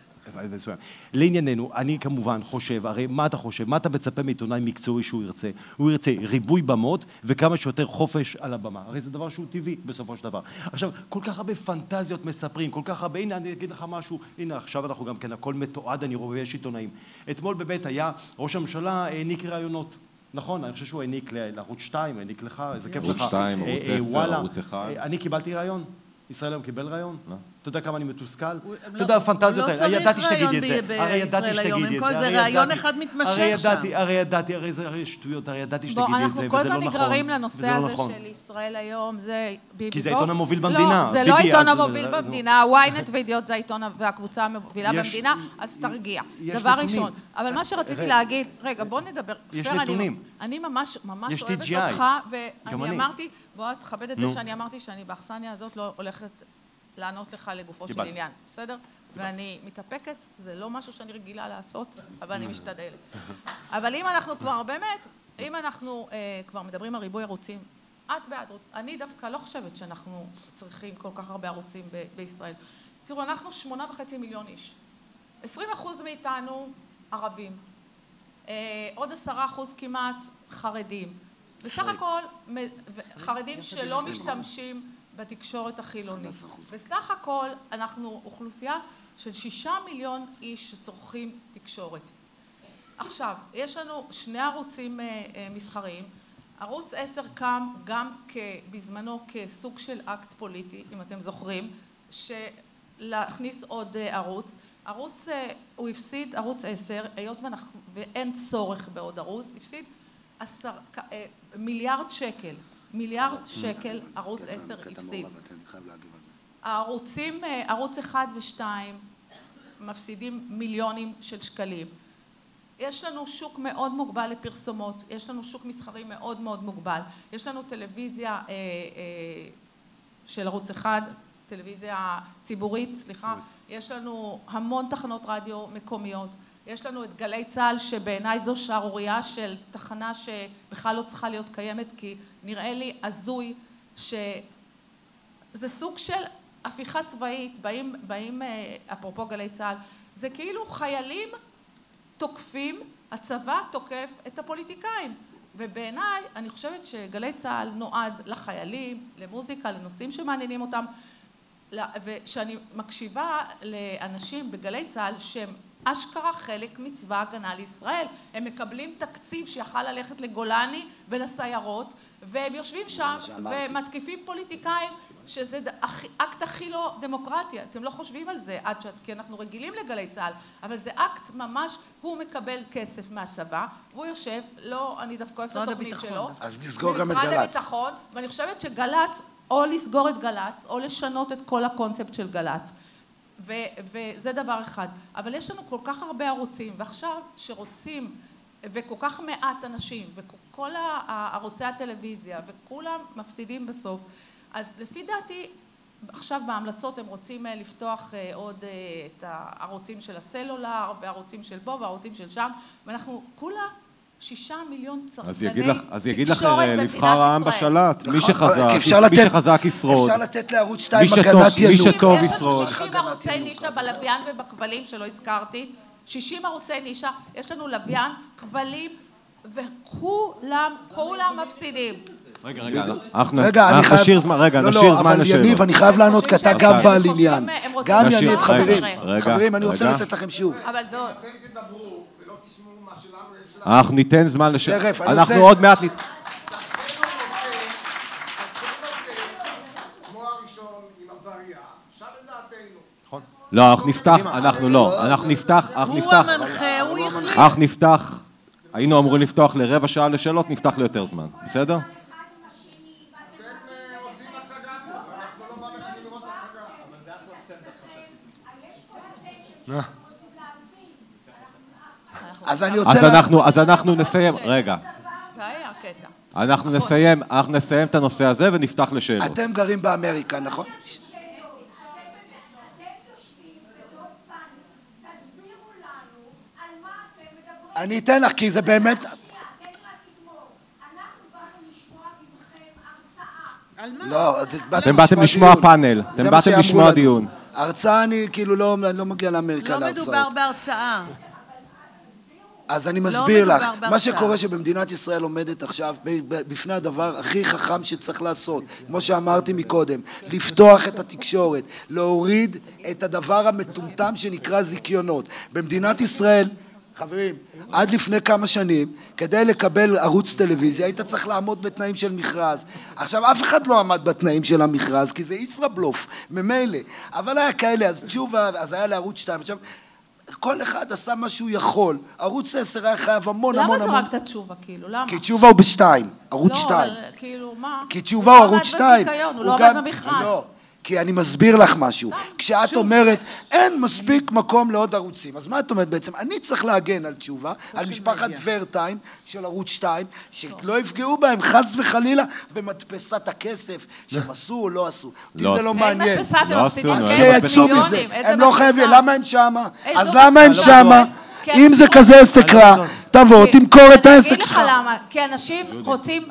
לענייננו, אני כמובן חושב, הרי מה אתה חושב? מה אתה מצפה מעיתונאי מקצועי שהוא ירצה? הוא ירצה ריבוי במות וכמה שיותר חופש על הבמה. הרי זה דבר שהוא טבעי בסופו של דבר. עכשיו, כל כך הרבה פנטזיות מספרים, כל כך הרבה, הנה אני אגיד לך משהו, הנה עכשיו אנחנו גם כן, הכל מתועד, אני רואה, יש עיתונאים. אתמול בבית היה ראש הממשלה העניק ראיונות. נכון, אני חושב שהוא העניק לערוץ שתיים, העניק לך, איזה כיף לך. ערוץ שתיים, ערוץ עשר, ערוץ אחד. אני קיבלתי ראיון. ישראל היום קיבל רעיון? אתה יודע כמה אני מתוסכל? אתה יודע, הפנטזיות האלה, ידעתי שתגידי את זה, הרי ידעתי שתגידי את זה, הרי ידעתי, הרי ידעתי, הרי שטויות, הרי ידעתי שתגידי את זה, וזה לא נכון. אנחנו כל הזמן נגררים לנושא הזה של ישראל היום, זה ביבי בו. כי זה העיתון המוביל במדינה. לא, זה לא העיתון המוביל במדינה, ה-וויינט וידיעות זה העיתון והקבוצה המובילה במדינה, אז תרגיע, דבר ראשון. אבל מה שרציתי להגיד, רגע, בוא נדבר. יש נתונים. אני ממש ממש אוהבת אותך, ואני אמרתי, בועז, תכבד את זה שאני אמרתי שאני באכסניה הזאת לא הולכת לענות לך לגופו של עניין, בסדר? ואני מתאפקת, זה לא משהו שאני רגילה לעשות, אבל אני משתדלת. אבל אם אנחנו כבר באמת, אם אנחנו כבר מדברים על ריבוי ערוצים, את בעד, אני דווקא לא חושבת שאנחנו צריכים כל כך הרבה ערוצים בישראל. תראו, אנחנו שמונה וחצי מיליון איש. עשרים אחוז מאיתנו ערבים. עוד עשרה אחוז כמעט חרדים. בסך הכל חרדים שלא משתמשים בתקשורת החילונית. בסך הכל אנחנו אוכלוסייה של שישה מיליון איש שצורכים תקשורת. עכשיו, יש לנו שני ערוצים מסחריים. ערוץ עשר קם גם בזמנו כסוג של אקט פוליטי, אם אתם זוכרים, שלהכניס עוד ערוץ. ערוץ, הוא הפסיד, ערוץ עשר, היות ואין צורך בעוד ערוץ, הפסיד מיליארד שקל, מיליארד שקל ערוץ עשר הפסיד. הערוצים, ערוץ אחד ושתיים מפסידים מיליונים של שקלים. יש לנו שוק מאוד מוגבל לפרסומות, יש לנו שוק מסחרי מאוד מאוד מוגבל, יש לנו טלוויזיה של ערוץ אחד, טלוויזיה ציבורית, סליחה, יש לנו המון תחנות רדיו מקומיות, יש לנו את גלי צה"ל, שבעיניי זו שערורייה של תחנה שבכלל לא צריכה להיות קיימת, כי נראה לי הזוי שזה סוג של הפיכה צבאית, באים, באים, אפרופו גלי צה"ל, זה כאילו חיילים תוקפים, הצבא תוקף את הפוליטיקאים. ובעיניי, אני חושבת שגלי צה"ל נועד לחיילים, למוזיקה, לנושאים שמעניינים אותם, ושאני מקשיבה לאנשים בגלי צה"ל שהם אשכרה חלק מצבא ההגנה לישראל. הם מקבלים תקציב שיכל ללכת לגולני ולסיירות, והם יושבים שם ומתקיפים פוליטיקאים, שזה אקט הכי לא דמוקרטיה. אתם לא חושבים על זה, עד שאת, כי אנחנו רגילים לגלי צה"ל, אבל זה אקט ממש, הוא מקבל כסף מהצבא, והוא יושב, לא, אני דווקא עושה תוכנית שלו. אז נסגור גם את גל"צ. ואני חושבת שגל"צ, או לסגור את גל"צ, או לשנות את כל הקונספט של גל"צ. וזה דבר אחד, אבל יש לנו כל כך הרבה ערוצים, ועכשיו שרוצים, וכל כך מעט אנשים, וכל ערוצי הטלוויזיה, וכולם מפסידים בסוף, אז לפי דעתי, עכשיו בהמלצות הם רוצים לפתוח עוד את הערוצים של הסלולר, וערוצים של פה, וערוצים של שם, ואנחנו כולה שישה מיליון צרכני תקשורת במדינת ישראל. מי שחזק ישרוד. אפשר לתת לערוץ שתיים הגנת ינוק. מי שטוב ישרוד. יש לנו שישים ערוצי נישה בלוויין ובכבלים שלא הזכרתי. שישים ערוצי נישה, יש לנו לוויין, כבלים, וכולם, כולם מפסידים. רגע, רגע, אנחנו נשאיר זמן, רגע, נשאיר זמן לשאלות. יניב, אני חייב לענות, כי אתה גם בעל עניין. גם יניב, חברים, חברים, אני רוצה לתת לכם שיעור. אבל זו... אתם תדברו ולא תשמעו מה שלנו יש לנו. אנחנו ניתן זמן לשאלות. אנחנו עוד מעט ניתן... תחתנו נושא, כמו הראשון עם עזריה, שאל לדעתנו. נכון. לא, אנחנו נפתח, אנחנו לא, אנחנו נפתח, אנחנו נפתח. הוא המנחה, הוא יחליט. אנחנו נפתח, היינו אמורים לפתוח לרבע שעה לשאלות, נפתח ליותר זמן, בסדר? אז אני רוצה... אז אנחנו, אז אנחנו נסיים, רגע. זה היה הקטע. אנחנו נסיים, אנחנו נסיים את הנושא הזה ונפתח לשאלות. אתם גרים באמריקה, נכון? אני אתן לך, כי זה באמת... לא, אתם באתם לשמוע פאנל, אתם באתם לשמוע דיון. הרצאה אני כאילו לא, לא מגיע לאמריקה להרצאות. לא מדובר בהרצאה. אז אני מסביר לך. מה שקורה שבמדינת ישראל עומדת עכשיו בפני הדבר הכי חכם שצריך לעשות, כמו שאמרתי מקודם, לפתוח את התקשורת, להוריד את הדבר המטומטם שנקרא זיקיונות. במדינת ישראל, חברים, עד לפני כמה שנים, כדי לקבל ערוץ טלוויזיה, היית צריך לעמוד בתנאים של מכרז. עכשיו, אף אחד לא עמד בתנאים של המכרז, כי זה ישראבלוף, ממילא. אבל היה כאלה, אז תשובה, אז היה לערוץ שתיים. עכשיו, כל אחד עשה מה שהוא יכול. ערוץ עשר היה חייב המון, המון, המון. למה זרקת תשובה, כאילו? למה? כי תשובה הוא בשתיים, ערוץ שתיים. לא, כאילו, מה? כי תשובה הוא ערוץ שתיים. הוא לא עמד במכרז. לא. כי אני מסביר לך משהו, כשאת אומרת, אין מספיק מקום לעוד ערוצים, אז מה את אומרת בעצם? אני צריך להגן על תשובה, על משפחת ורטיים של ערוץ שתיים, שלא יפגעו בהם חס וחלילה במדפסת הכסף, שהם עשו או לא עשו. אותי זה לא מעניין. שיצאו מזה, הם לא חייבים, למה הם שמה? אז למה הם שמה? אם זה כזה עסק רע, תבוא, תמכור את העסק שלך. אני אגיד לך למה, כי אנשים רוצים...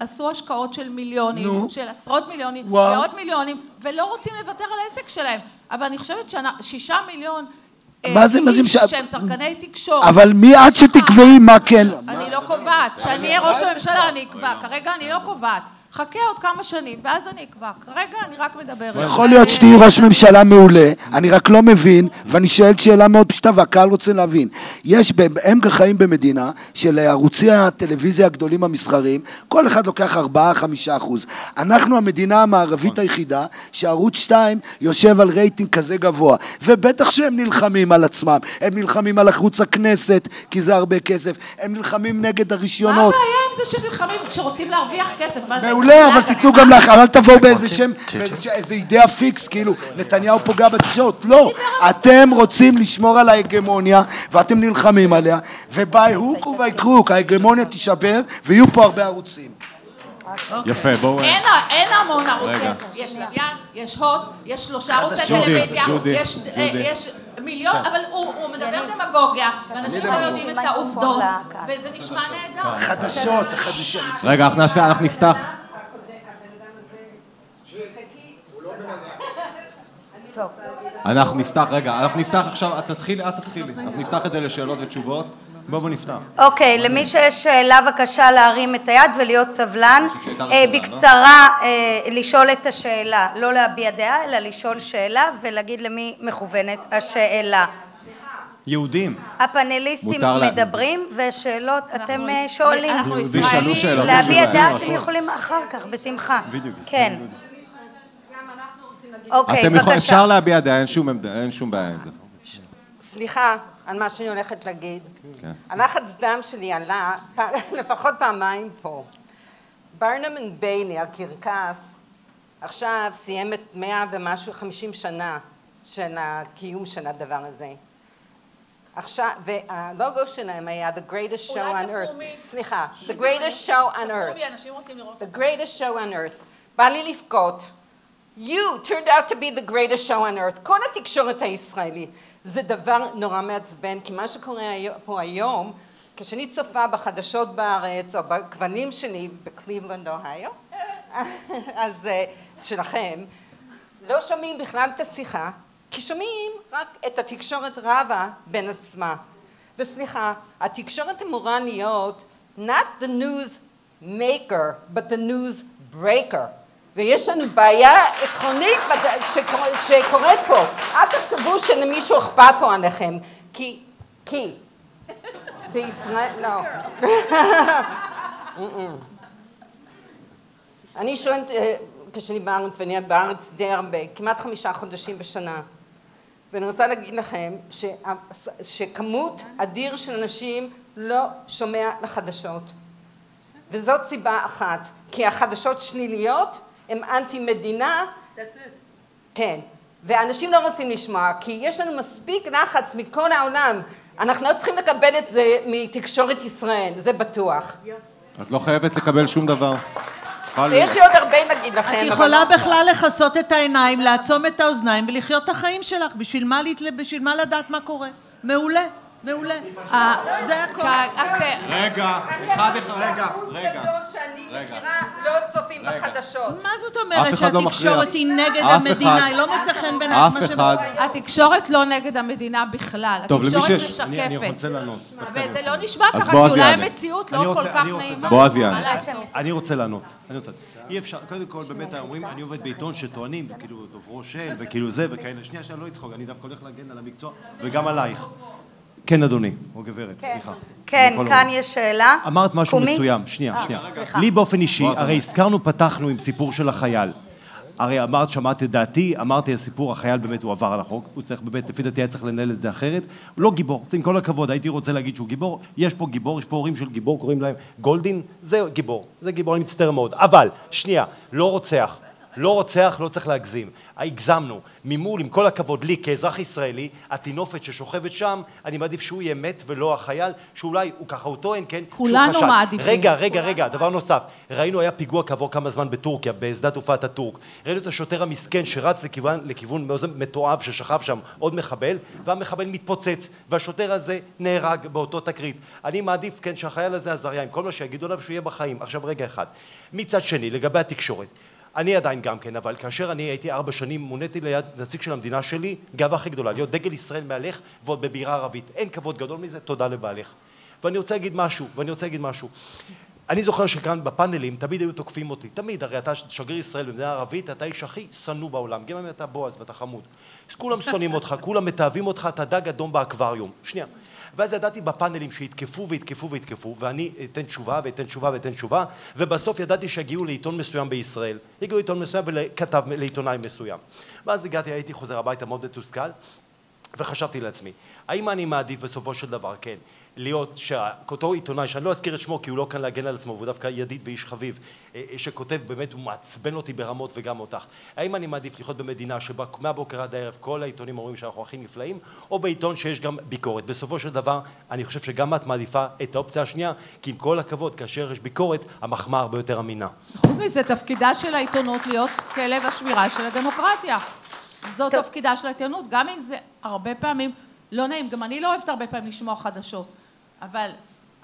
עשו השקעות של מיליונים, של עשרות מיליונים, מאות מיליונים, ולא רוצים לוותר על העסק שלהם. אבל אני חושבת שישה מיליון שהם צרכני תקשורת. אבל מי עד שתקבעי מה כן? אני לא קובעת. כשאני אהיה ראש הממשלה אני אקבע. כרגע אני לא קובעת. חכה עוד כמה שנים, ואז אני אקבע. כרגע אני רק מדברת. יכול להיות שתהי ראש ממשלה מעולה, אני רק לא מבין, ואני שואל שאלה מאוד פשוטה, והקהל רוצה להבין. יש, הם חיים במדינה של ערוצי הטלוויזיה הגדולים המסחריים, כל אחד לוקח ארבעה עד חמישה אחוז. אנחנו המדינה המערבית היחידה, שערוץ שתיים יושב על רייטינג כזה גבוה, ובטח שהם נלחמים על עצמם, הם נלחמים על ערוץ הכנסת, כי זה הרבה כסף, הם נלחמים נגד הרישיונות. מה הבעיה עם זה שנלחמים כשרוצים להרוויח כסף? אולי, אבל תיתנו גם לך, אבל תבואו באיזה שם, באיזה אידאה פיקס, כאילו, נתניהו פוגע בתקשורת. לא, אתם רוצים לשמור על ההגמוניה, ואתם נלחמים עליה, וביי הוק וביי קרוק, ההגמוניה תישבר, ויהיו פה הרבה ערוצים. יפה, בואו... אין המון ערוצים, יש לוויין, יש הוט, יש שלושה ערוצי טלוויזיה, יש מיליון, אבל הוא מדבר דמגוגיה, ואנשים לא יודעים את העובדות, וזה נשמע נהדר. חדשות, חדשות. רגע, אנחנו נעשה, אנחנו נפתח. אנחנו נפתח, רגע, אנחנו נפתח עכשיו, את תתחילי, את תתחילי, אנחנו נפתח את זה לשאלות ותשובות, בואו נפתח. אוקיי, למי שיש שאלה בבקשה להרים את היד ולהיות סבלן, בקצרה לשאול את השאלה, לא להביע דעה, אלא לשאול שאלה ולהגיד למי מכוונת השאלה. יהודים. הפאנליסטים מדברים ושאלות, אתם שואלים. אנחנו ישראלים. להביע דעה אתם יכולים אחר כך, בשמחה. בדיוק. כן. אוקיי, בבקשה. אפשר להביע דעה, אין שום בעיה עם זה. סליחה על מה שאני הולכת להגיד. הלחץ דם שלי עלה לפחות פעמיים פה. ברנמן ביילי, הקרקס, עכשיו סיים את מאה ומשהו חמישים שנה של הקיום של הדבר הזה. עכשיו, והלוגו שלהם היה The Greatest Show on Earth. סליחה, The Greatest Show on Earth. The Greatest Show on Earth. בא לי לבכות. You turned out to be the greatest show on earth. כל התקשורת הישראלי. זה דבר נורא מעצבן, כי מה שקורה פה היום, כשאני צופה בחדשות בארץ, או בכוונים שלי בקליבלנד, אוהיו, אז שלכם, לא שומעים בכלל את השיחה, כי שומעים רק את התקשורת רבה בין עצמה. וסליחה, התקשורת אמורה להיות not the news maker, but the news breaker. ויש לנו בעיה עקרונית שקוראת שקורא פה. אל תחשבו שלמישהו אכפת פה עליכם, כי, כי, בישראל, לא. אני שואלת, כשאני בארץ, ואני בארץ די הרבה, כמעט חמישה חודשים בשנה, ואני רוצה להגיד לכם שכמות אדיר של אנשים לא שומע לחדשות. וזאת סיבה אחת, כי החדשות שליליות הן אנטי מדינה. כן, ואנשים לא רוצים לשמוע, כי יש לנו מספיק לחץ מכל העולם. אנחנו לא צריכים לקבל את זה מתקשורת ישראל, זה בטוח. את לא חייבת לקבל שום דבר. ויש לי עוד הרבה נגיד לכם. את יכולה בכלל לחסות את העיניים, לעצום את האוזניים ולחיות את החיים שלך. בשביל מה לדעת מה קורה? מעולה, מעולה. זה הכל. רגע, אחד אחד, רגע, רגע. שאני מכירה לא צופים בחדשות. מה זאת אומרת שהתקשורת היא נגד המדינה? היא לא מצא חן בינך מה שבו היום. התקשורת לא נגד המדינה בכלל. התקשורת משקפת. וזה לא נשמע ככה, כי אולי המציאות לא כל כך נעימה. בועז יענה. אני רוצה לענות. אי אפשר, קודם כל באמת אומרים, אני עובד בעיתון שטוענים, כאילו דוברו של וכאילו זה וכאלה. שנייה שאני לא אצחוק, אני דווקא הולך להגן על המקצוע וגם עלייך. כן, אדוני, או גברת, סליחה. כן, כאן יש שאלה. אמרת משהו מסוים, שנייה, שנייה. לי באופן אישי, הרי הזכרנו, פתחנו עם סיפור של החייל. הרי אמרת, שמעת את דעתי, אמרתי, הסיפור, החייל באמת הוא עבר על החוק, הוא צריך באמת, לפי דעתי היה צריך לנהל את זה אחרת, הוא לא גיבור, עם כל הכבוד, הייתי רוצה להגיד שהוא גיבור, יש פה גיבור, יש פה הורים של גיבור, קוראים להם גולדין, זה גיבור, זה גיבור, אני מצטער מאוד, אבל, שנייה, לא רוצח, לא רוצח, לא צריך להגזים. הגזמנו, ממול, עם כל הכבוד לי, כאזרח ישראלי, התינופת ששוכבת שם, אני מעדיף שהוא יהיה מת ולא החייל, שאולי הוא ככה, הוא טוען, כן, שהוא חשד. כולנו מעדיפים. רגע, רגע, רגע, דבר נוסף. ראינו, היה פיגוע כעבור כמה זמן בטורקיה, בשדה תעופה אטאטורק. ראינו את השוטר המסכן שרץ לכיוון, לכיוון מתועב ששכב שם עוד מחבל, והמחבל מתפוצץ, והשוטר הזה נהרג באותו תקרית. אני מעדיף, כן, שהחייל הזה עזריה, עם כל מה שיגידו עליו, שהוא יהיה בחיים. עכשיו, רגע אחד. מצד שני, לגבי התקשורת. אני עדיין גם כן, אבל כאשר אני הייתי ארבע שנים, מוניתי ליד נציג של המדינה שלי, גאווה הכי גדולה, להיות דגל ישראל מעלך ועוד בבירה ערבית. אין כבוד גדול מזה, תודה לבעלך. ואני רוצה להגיד משהו, ואני רוצה להגיד משהו. אני זוכר שכאן בפאנלים תמיד היו תוקפים אותי, תמיד, הרי אתה שגריר ישראל במדינה ערבית, אתה איש הכי שנוא בעולם, גם אם אתה בועז ואתה חמוד. כולם שונאים אותך, כולם מתאהבים אותך, אתה דג אדום באקווריום. שנייה. ואז ידעתי בפאנלים שהתקפו והתקפו והתקפו, ואני אתן תשובה ואתן תשובה ואתן תשובה, ובסוף ידעתי שהגיעו לעיתון מסוים בישראל. הגיעו לעיתון מסוים ולכתב לעיתונאי מסוים. ואז הגעתי, הייתי חוזר הביתה מאוד מתוסכל, וחשבתי לעצמי, האם אני מעדיף בסופו של דבר, כן, להיות שאותו עיתונאי, שאני לא אזכיר את שמו כי הוא לא כאן להגן על עצמו, והוא דווקא ידיד ואיש חביב, שכותב באמת, הוא מעצבן אותי ברמות וגם אותך. האם אני מעדיף לחיות במדינה שבה מהבוקר עד הערב כל העיתונים אומרים שאנחנו הכי נפלאים, או בעיתון שיש גם ביקורת? בסופו של דבר, אני חושב שגם את מעדיפה את האופציה השנייה, כי עם כל הכבוד, כאשר יש ביקורת, המחמאה הרבה יותר אמינה. חוץ מזה, תפקידה של העיתונות להיות כלב השמירה של הדמוקרטיה. זו תפקידה של העיתונות, גם אם זה הרבה פעמים לא נעים, גם אני לא אוהבת הרבה פעמים לשמוע חדשות. אבל,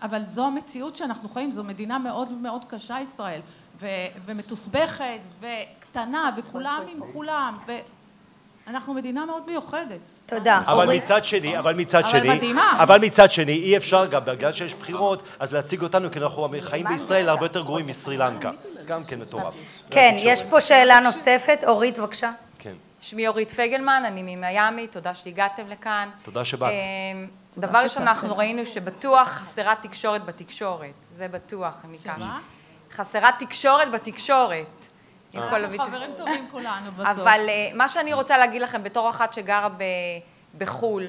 אבל זו המציאות שאנחנו חיים, זו מדינה מאוד מאוד קשה ישראל, ו, ומתוסבכת, וקטנה, וכולם עם כולם, ואנחנו מדינה מאוד מיוחדת. תודה. אבל מצד שני, אבל מצד שני, אבל מדהימה. אבל מצד שני, אי אפשר גם, בגלל שיש בחירות, אז להציג אותנו, כי אנחנו חיים בישראל הרבה יותר גרועים מסרילנקה. גם כן מטורף. כן, יש פה שאלה נוספת, אורית, בבקשה. כן. שמי אורית פגלמן, אני ממיאמי, תודה שהגעתם לכאן. תודה שבאת. דבר ראשון, אנחנו ראינו שבטוח חסרה תקשורת בתקשורת. זה בטוח, מכאן. חסרה תקשורת בתקשורת. אנחנו חברים טובים כולנו בסוף. אבל מה שאני רוצה להגיד לכם בתור אחת שגרה בחול,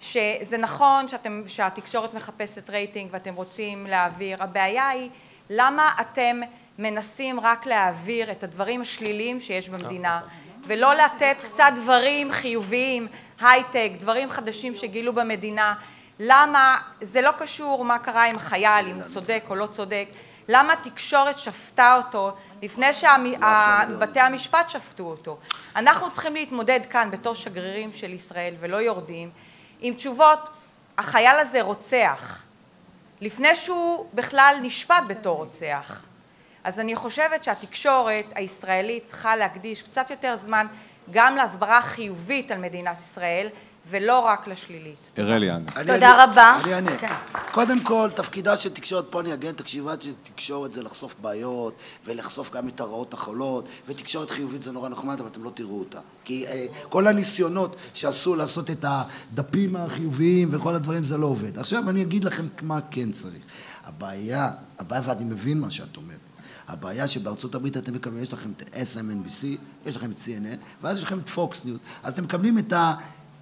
שזה נכון שהתקשורת מחפשת רייטינג ואתם רוצים להעביר. הבעיה היא למה אתם מנסים רק להעביר את הדברים השליליים שיש במדינה. ולא לתת קצת דברים חיוביים, הייטק, דברים חדשים שגילו במדינה. למה? זה לא קשור מה קרה עם חייל, אם הוא צודק או לא צודק. למה התקשורת שפטה אותו לפני שבתי המשפט שפטו אותו? אנחנו צריכים להתמודד כאן בתור שגרירים של ישראל ולא יורדים עם תשובות, החייל הזה רוצח. לפני שהוא בכלל נשפט בתור רוצח. אז אני חושבת שהתקשורת הישראלית צריכה להקדיש קצת יותר זמן גם להסברה חיובית על מדינת ישראל, ולא רק לשלילית. תודה רבה. אני אענה. קודם כל, תפקידה של תקשורת, פה אני אגן, תקשיבה של תקשורת זה לחשוף בעיות, ולחשוף גם את הרעות החולות, ותקשורת חיובית זה נורא נחמד, אבל אתם לא תראו אותה. כי כל הניסיונות שעשו לעשות את הדפים החיוביים וכל הדברים, זה לא עובד. עכשיו אני אגיד לכם מה כן צריך. הבעיה, הבעיה, ואני מבין מה שאת אומרת, הבעיה שבארצות הברית אתם מקבלים, יש לכם את אס אם אן בי סי, יש לכם את סי אן אן, ואז יש לכם את Fox News. אז אתם מקבלים את ה...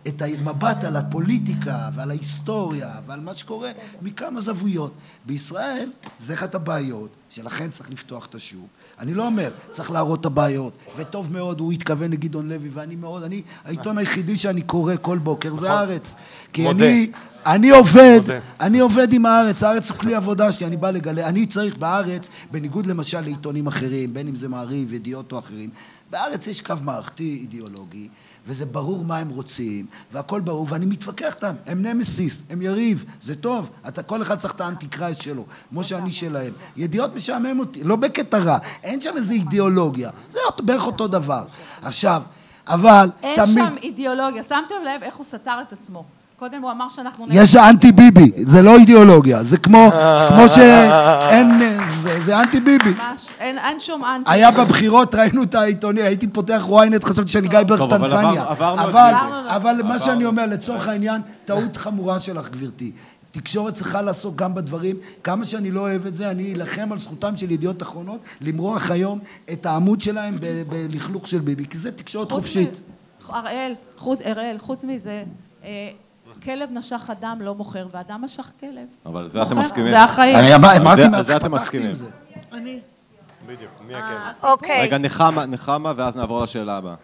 את המבט על הפוליטיקה ועל ההיסטוריה ועל מה שקורה מכמה זוויות. בישראל זה אחת הבעיות שלכן צריך לפתוח את השוק. אני לא אומר, צריך להראות את הבעיות, וטוב מאוד הוא התכוון לגדעון לוי, ואני מאוד, אני, העיתון היחידי שאני קורא כל בוקר זה הארץ. כי אני, אני עובד, אני עובד עם הארץ, הארץ הוא כלי עבודה שלי, אני בא לגלה, אני צריך בארץ, בניגוד למשל לעיתונים אחרים, בין אם זה מעריב, ידיעות או אחרים, בארץ יש קו מערכתי אידיאולוגי, וזה ברור מה הם רוצים, והכל ברור, ואני מתווכח איתם, הם נמסיס, הם יריב, זה טוב, אתה כל אחד צריך את האנטיקרייט שלו, כמו שאני שלהם. ידיעות משעמם אותי, לא בקטע רע, אין שם איזו אידיאולוגיה, זה בערך אותו דבר. עכשיו, אבל תמיד... אין שם אידיאולוגיה, שמתם לב איך הוא סתר את עצמו. קודם הוא אמר שאנחנו... יש אנטי ביבי, זה לא אידיאולוגיה, זה כמו שאין, זה אנטי ביבי. ממש, אין שום אנטי. היה בבחירות, ראינו את העיתוני, הייתי פותח וויינט, חשבתי שאני גיא בטנסניה. אבל מה שאני אומר, לצורך העניין, טעות חמורה שלך, גברתי. תקשורת צריכה לעסוק גם בדברים, כמה שאני לא אוהב את זה, אני אלחם על זכותם של ידיעות אחרונות, למרוח היום את העמוד שלהם בלכלוך של ביבי, כי זה תקשורת חופשית. אראל, חוץ מזה... כלב נשך אדם לא מוכר, ואדם משך כלב. אבל זה אתם מסכימים. זה החיים. אני אמרתי מה שפתחתי עם זה. אני. בדיוק, מי הכלב? אוקיי. רגע, נחמה, ואז נעבור לשאלה הבאה.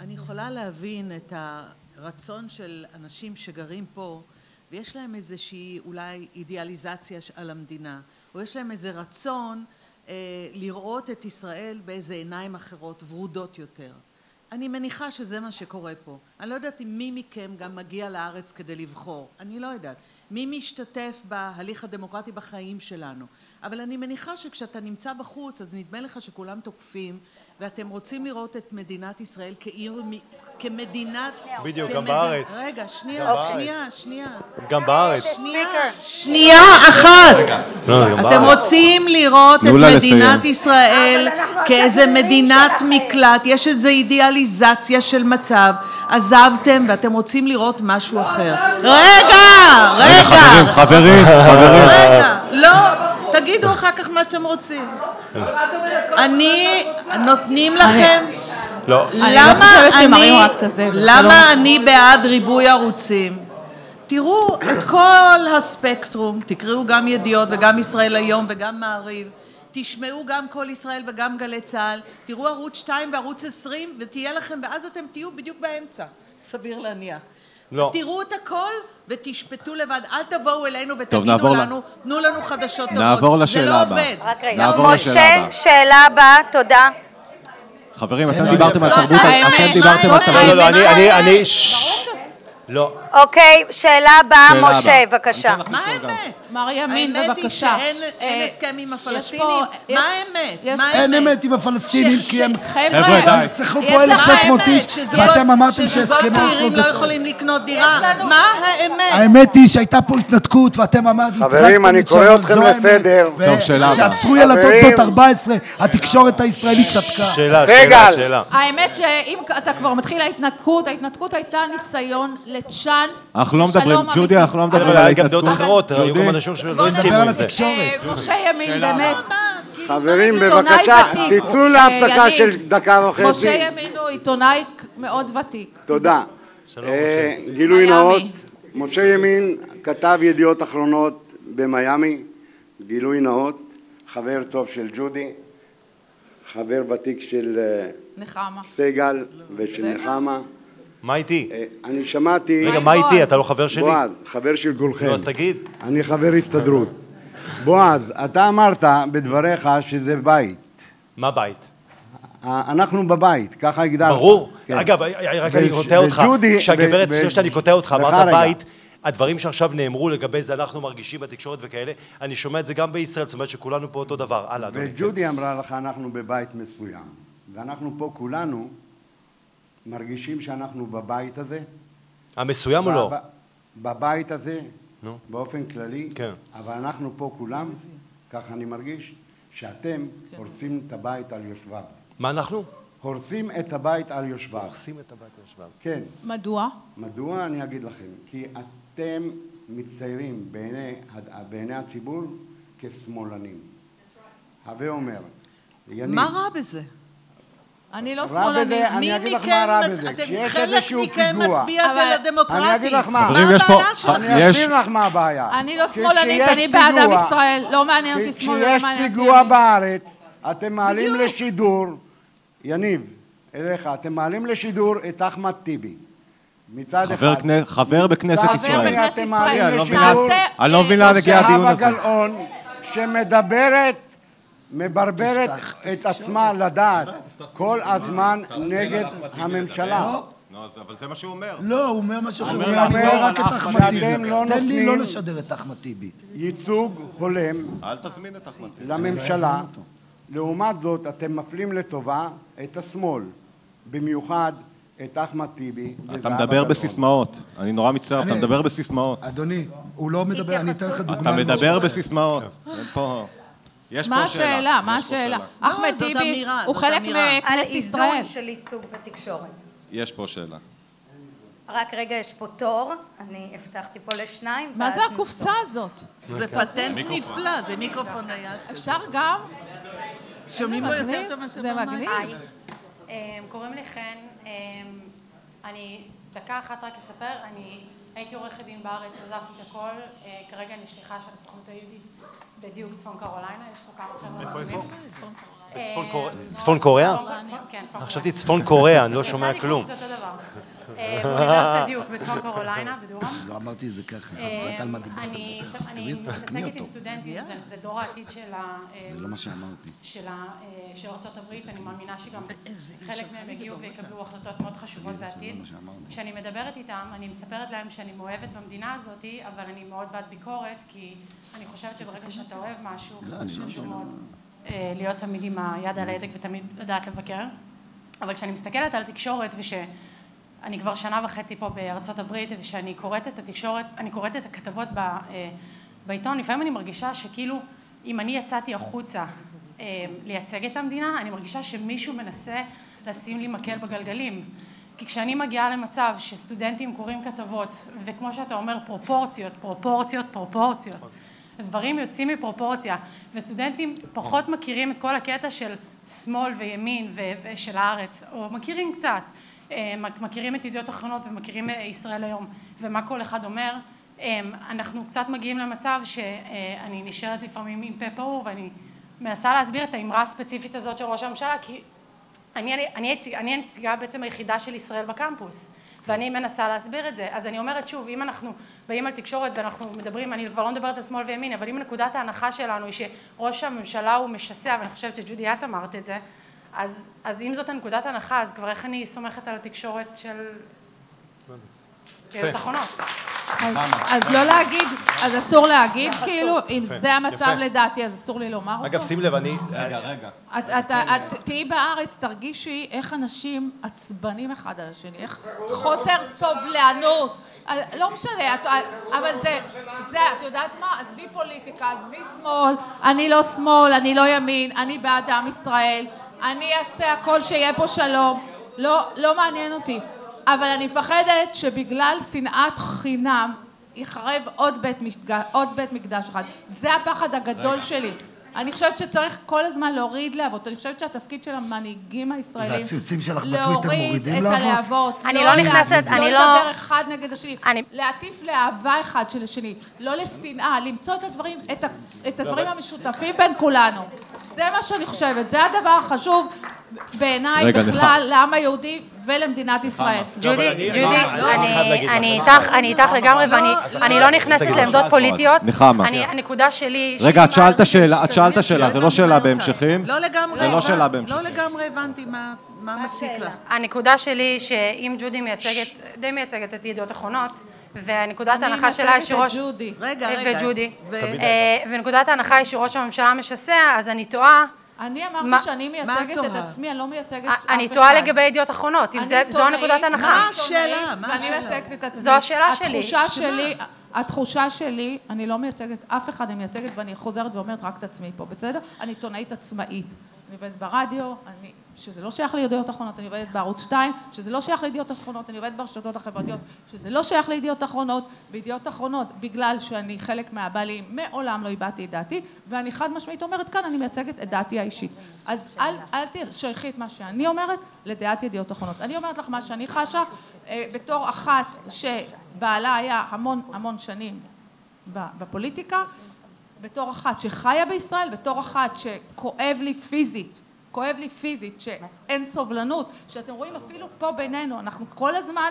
אני יכולה להבין את הרצון של אנשים שגרים פה, ויש להם איזושהי אולי אידיאליזציה על המדינה, או יש להם איזה רצון לראות את ישראל באיזה עיניים אחרות, ורודות יותר. אני מניחה שזה מה שקורה פה. אני לא יודעת אם מי מכם גם מגיע לארץ כדי לבחור. אני לא יודעת. מי משתתף בהליך הדמוקרטי בחיים שלנו. אבל אני מניחה שכשאתה נמצא בחוץ, אז נדמה לך שכולם תוקפים, ואתם רוצים לראות את מדינת ישראל כעיר, כמדינת... בדיוק, גם בארץ. רגע, שנייה, שנייה, שנייה. גם בארץ. שנייה אחת. אתם רוצים לראות את מדינת ישראל כאיזה מדינת מקלט. יש איזו אידיאליזציה של מצב. עזבתם ואתם רוצים לראות משהו אחר. רגע, רגע. חברים, חברים, חברים. רגע, לא. תגידו אחר כך מה שאתם רוצים. אני, נותנים לכם, למה אני בעד ריבוי ערוצים? תראו את כל הספקטרום, תקראו גם ידיעות וגם ישראל היום וגם מעריב, תשמעו גם כל ישראל וגם גלי צהל, תראו ערוץ שתיים וערוץ עשרים ותהיה לכם, ואז אתם תהיו בדיוק באמצע, סביר להניח. תראו את הכל ותשפטו לבד, אל תבואו אלינו ותבינו לנו, תנו לנו חדשות טובות. נעבור לשאלה הבאה. רק רגע. משה, שאלה הבאה, תודה. חברים, אתם דיברתם על תרבות, אתם דיברתם על תרבות. לא, לא, אני, אני, לא. אוקיי, שאלה הבאה, משה, בבקשה. מה האמת? מר ימין, בבקשה. האמת היא שאין הסכם עם הפלסטינים. מה האמת? אין אמת עם הפלסטינים, כי הם... חבר'ה, די. צריכו פה אלף שש מאות איש, ואתם אמרתם שהסכמים... שזוגות צעירים לא יכולים לקנות דירה. מה האמת? האמת היא שהייתה פה התנתקות, ואתם אמרתם... חברים, אני קורא אתכם לסדר. טוב, שאלה הבאה. שעצרו ילדות בת ארבע עשרה, התקשורת הישראלית שתקה. שאלה, שאלה, שאלה. האמת שאם אתה כבר מתחיל ההתנתקות, ההתנתקות הייתה ניסיון לצ'אנס. אנחנו לא מדברים, ג'ודי, אנחנו לא מדברים. היה גם דעות אחרות, היו גם אנשים שלא הסכימו על התקשורת. משה ימין, באמת. חברים, בבקשה, תצאו להפסקה של דקה וחצי. משה ימין הוא עיתונאי מאוד ותיק. תודה. גילוי נאות, משה ימין כתב ידיעות אחרונות במיימי, גילוי נאות, חבר טוב של ג'ודי, חבר ותיק של סגל ושל נחמה. מה איתי? אני שמעתי... רגע, מה איתי? אתה לא חבר שלי? בועז, חבר של כולכם. לא, אז תגיד. אני חבר הסתדרות. בועז, אתה אמרת בדבריך שזה בית. מה בית? אנחנו בבית, ככה הגדרת. ברור. אגב, רק אני קוטע אותך. כשהגברת שלושת אני קוטע אותך, אמרת בית... הדברים שעכשיו נאמרו לגבי זה אנחנו מרגישים בתקשורת וכאלה, אני שומע את זה גם בישראל, זאת אומרת שכולנו פה אותו דבר. הלאה, אדוני. וג'ודי אמרה לך, אנחנו בבית מסוים, ואנחנו פה כולנו מרגישים שאנחנו בבית הזה. המסוים או לא? בבית הזה, באופן כללי, אבל אנחנו פה כולם, כך אני מרגיש, שאתם הורסים את הבית על יושביו. מה אנחנו? הורסים את הבית על יושביו. הורסים את הבית על יושביו. כן. מדוע? מדוע אני אגיד לכם, כי אתם מצטיירים בעיני, בעיני הציבור כשמאלנים. הווה אומר, יניב, מה רע בזה? אני לא שמאלנית. מי מכם, חלק מכם מצביע לדמוקרטית. אני אגיד לך מה. אני אגיד לך מה הבעיה. אני לא שמאלנית, אני בעד עם ישראל. לא מעניין אותי שמאל, לא מעניין אותי. כשיש פיגוע בארץ, אתם מעלים לשידור, יניב, אליך, אתם מעלים לשידור את אחמד טיבי. מצד אחד. חבר בכנסת ישראל. אתם מעלים לשידור את זהבה גלאון, שמדברת, מברברת את עצמה לדעת כל הזמן נגד הממשלה. לא, אבל זה מה שהוא אומר. לא, הוא אומר מה שהוא אומר. הוא אומר רק את אחמד טיבי. תן לי לא לשדר את אחמד טיבי. ייצוג הולם לממשלה. לעומת זאת, אתם מפלים לטובה את השמאל, במיוחד את אחמד טיבי. אתה מדבר בסיסמאות. אני נורא מצטער, אתה מדבר בסיסמאות. אדוני, הוא לא מדבר, אני אתן לך דוגמה. אתה מדבר בסיסמאות. פה... מה השאלה? מה השאלה? אחמד טיבי הוא חלק מכנסת ישראל. על איזון של ייצוג בתקשורת. יש פה שאלה. רק רגע, יש פה תור. אני הבטחתי פה לשניים. מה זה הקופסה הזאת? זה פטנט נפלא, זה מיקרופון נייד. אפשר גם? שומעים בו יותר טוב מה שבמה. זה מגניב. קוראים לי חן. אני דקה אחת רק אספר. אני הייתי עורכת דין בארץ, עזבתי את הכל. כרגע אני שליחה של הסוכנות היהודית. בדיוק צפון קרוליינה, יש פה כמה חבר'ה. איפה איפה? צפון קוריאה? כן, צפון קוריאה. חשבתי צפון קוריאה, אני לא שומע כלום. זה אותו דבר. באוניברסיטה דיוק בצפון קרוליינה, בדורם. לא אמרתי את זה ככה, אני מתעסקת עם סטודנטים, זה דור העתיד של ארצות הברית, אני מאמינה שגם חלק מהם הגיעו ויקבלו החלטות מאוד חשובות בעתיד. כשאני מדברת איתם, אני מספרת להם שאני מאוהבת במדינה הזאת, אבל אני מאוד בעד ביקורת, כי אני חושבת שברגע שאתה אוהב משהו, חשוב מאוד להיות תמיד עם היד על ההדק ותמיד לדעת לבקר. אבל כשאני מסתכלת על התקשורת וש... אני כבר שנה וחצי פה בארצות הברית, ושאני קוראת את התקשורת, אני קוראת את הכתבות בעיתון, לפעמים אני מרגישה שכאילו, אם אני יצאתי החוצה לייצג את המדינה, אני מרגישה שמישהו מנסה לשים לי מקל בגלגלים. כי כשאני מגיעה למצב שסטודנטים קוראים כתבות, וכמו שאתה אומר, פרופורציות, פרופורציות, פרופורציות, הדברים יוצאים מפרופורציה, וסטודנטים פחות מכירים את כל הקטע של שמאל וימין ושל הארץ, או מכירים קצת. מכירים את ידיעות אחרונות ומכירים ישראל היום ומה כל אחד אומר, אנחנו קצת מגיעים למצב שאני נשארת לפעמים עם פה פעור ואני מנסה להסביר את האמרה הספציפית הזאת של ראש הממשלה, כי אני, אני, אני הנציגה בעצם היחידה של ישראל בקמפוס ואני מנסה להסביר את זה. אז אני אומרת שוב, אם אנחנו באים על תקשורת ואנחנו מדברים, אני כבר לא מדברת על שמאל וימין, אבל אם נקודת ההנחה שלנו היא שראש הממשלה הוא משסע, ואני חושבת שג'ודי את אמרת את זה, אז, אז אם זאת הנקודת הנחה, אז כבר איך אני סומכת על התקשורת של... תחנות. אז לא להגיד, אז אסור להגיד, כאילו, אם זה המצב לדעתי, אז אסור לי לומר אותו. אגב, שים לב, אני... רגע, רגע. את תהיי בארץ, תרגישי איך אנשים עצבנים אחד על השני, איך חוסר סובלנות. לא משנה, אבל זה, את יודעת מה? עזבי פוליטיקה, עזבי שמאל, אני לא שמאל, אני לא ימין, אני בעד עם ישראל. אני אעשה הכל שיהיה פה שלום, לא, לא מעניין אותי, אבל אני מפחדת שבגלל שנאת חינם יחרב עוד בית, עוד בית מקדש אחד, זה הפחד הגדול שלי. אני חושבת שצריך כל הזמן להוריד להבות, אני חושבת שהתפקיד של המנהיגים הישראלים והציוצים שלך בטוויטר מורידים להבות. אני לא נכנסת, אני לא... לא לדבר אחד נגד השני, להטיף לאהבה אחד של השני, לא לשנאה, למצוא את הדברים המשותפים בין כולנו. זה מה שאני חושבת, זה הדבר החשוב בעיניי בכלל לעם היהודי ולמדינת ישראל. ג'ודי, ג'ודי, אני איתך, אני איתך לגמרי, ואני לא נכנסת לעמדות פוליטיות. הנקודה שלי... רגע, את שאלת שאלה, את שאלת שאלה, זה לא שאלה בהמשכים? לא לגמרי הבנתי מה מציק לה. הנקודה שלי שאם ג'ודי מייצגת, די מייצגת את ידיעות אחרונות, ונקודת ההנחה שלה יש שראש... ג'ודי. רגע, רגע. וג'ודי. ונקודת ההנחה היא שראש הממשלה משסע, אז אני טועה... אני אמרתי שאני מייצגת את עצמי, אני לא מייצגת... אני טועה לגבי ידיעות אחרונות, אם זו נקודת ההנחה. מה השאלה? ואני מייצגת את עצמי. זו השאלה שלי. התחושה שלי... התחושה שלי, אני לא מייצגת אף אחד, אני מייצגת ואני חוזרת ואומרת רק את עצמי פה, בסדר? אני עיתונאית עצמאית. אני עובדת ברדיו, אני, שזה לא שייך לידיעות אחרונות, אני עובדת בערוץ שתיים, שזה לא שייך לידיעות אחרונות, אני עובדת ברשתות החברתיות, שזה לא שייך לידיעות אחרונות, בידיעות אחרונות, בגלל שאני חלק מהבעלים, מעולם לא הבעתי את דעתי, ואני חד משמעית אומרת כאן, אני מייצגת את דעתי האישית. אז אל, אל תשייכי את מה שאני אומרת לדעת ידיעות אחרונות. אני אומרת לך מה שאני חשה, בתור אחת ש... בעלה היה המון המון שנים בפוליטיקה, בתור אחת שחיה בישראל, בתור אחת שכואב לי פיזית, כואב לי פיזית, שאין סובלנות, שאתם רואים אפילו פה בינינו, אנחנו כל הזמן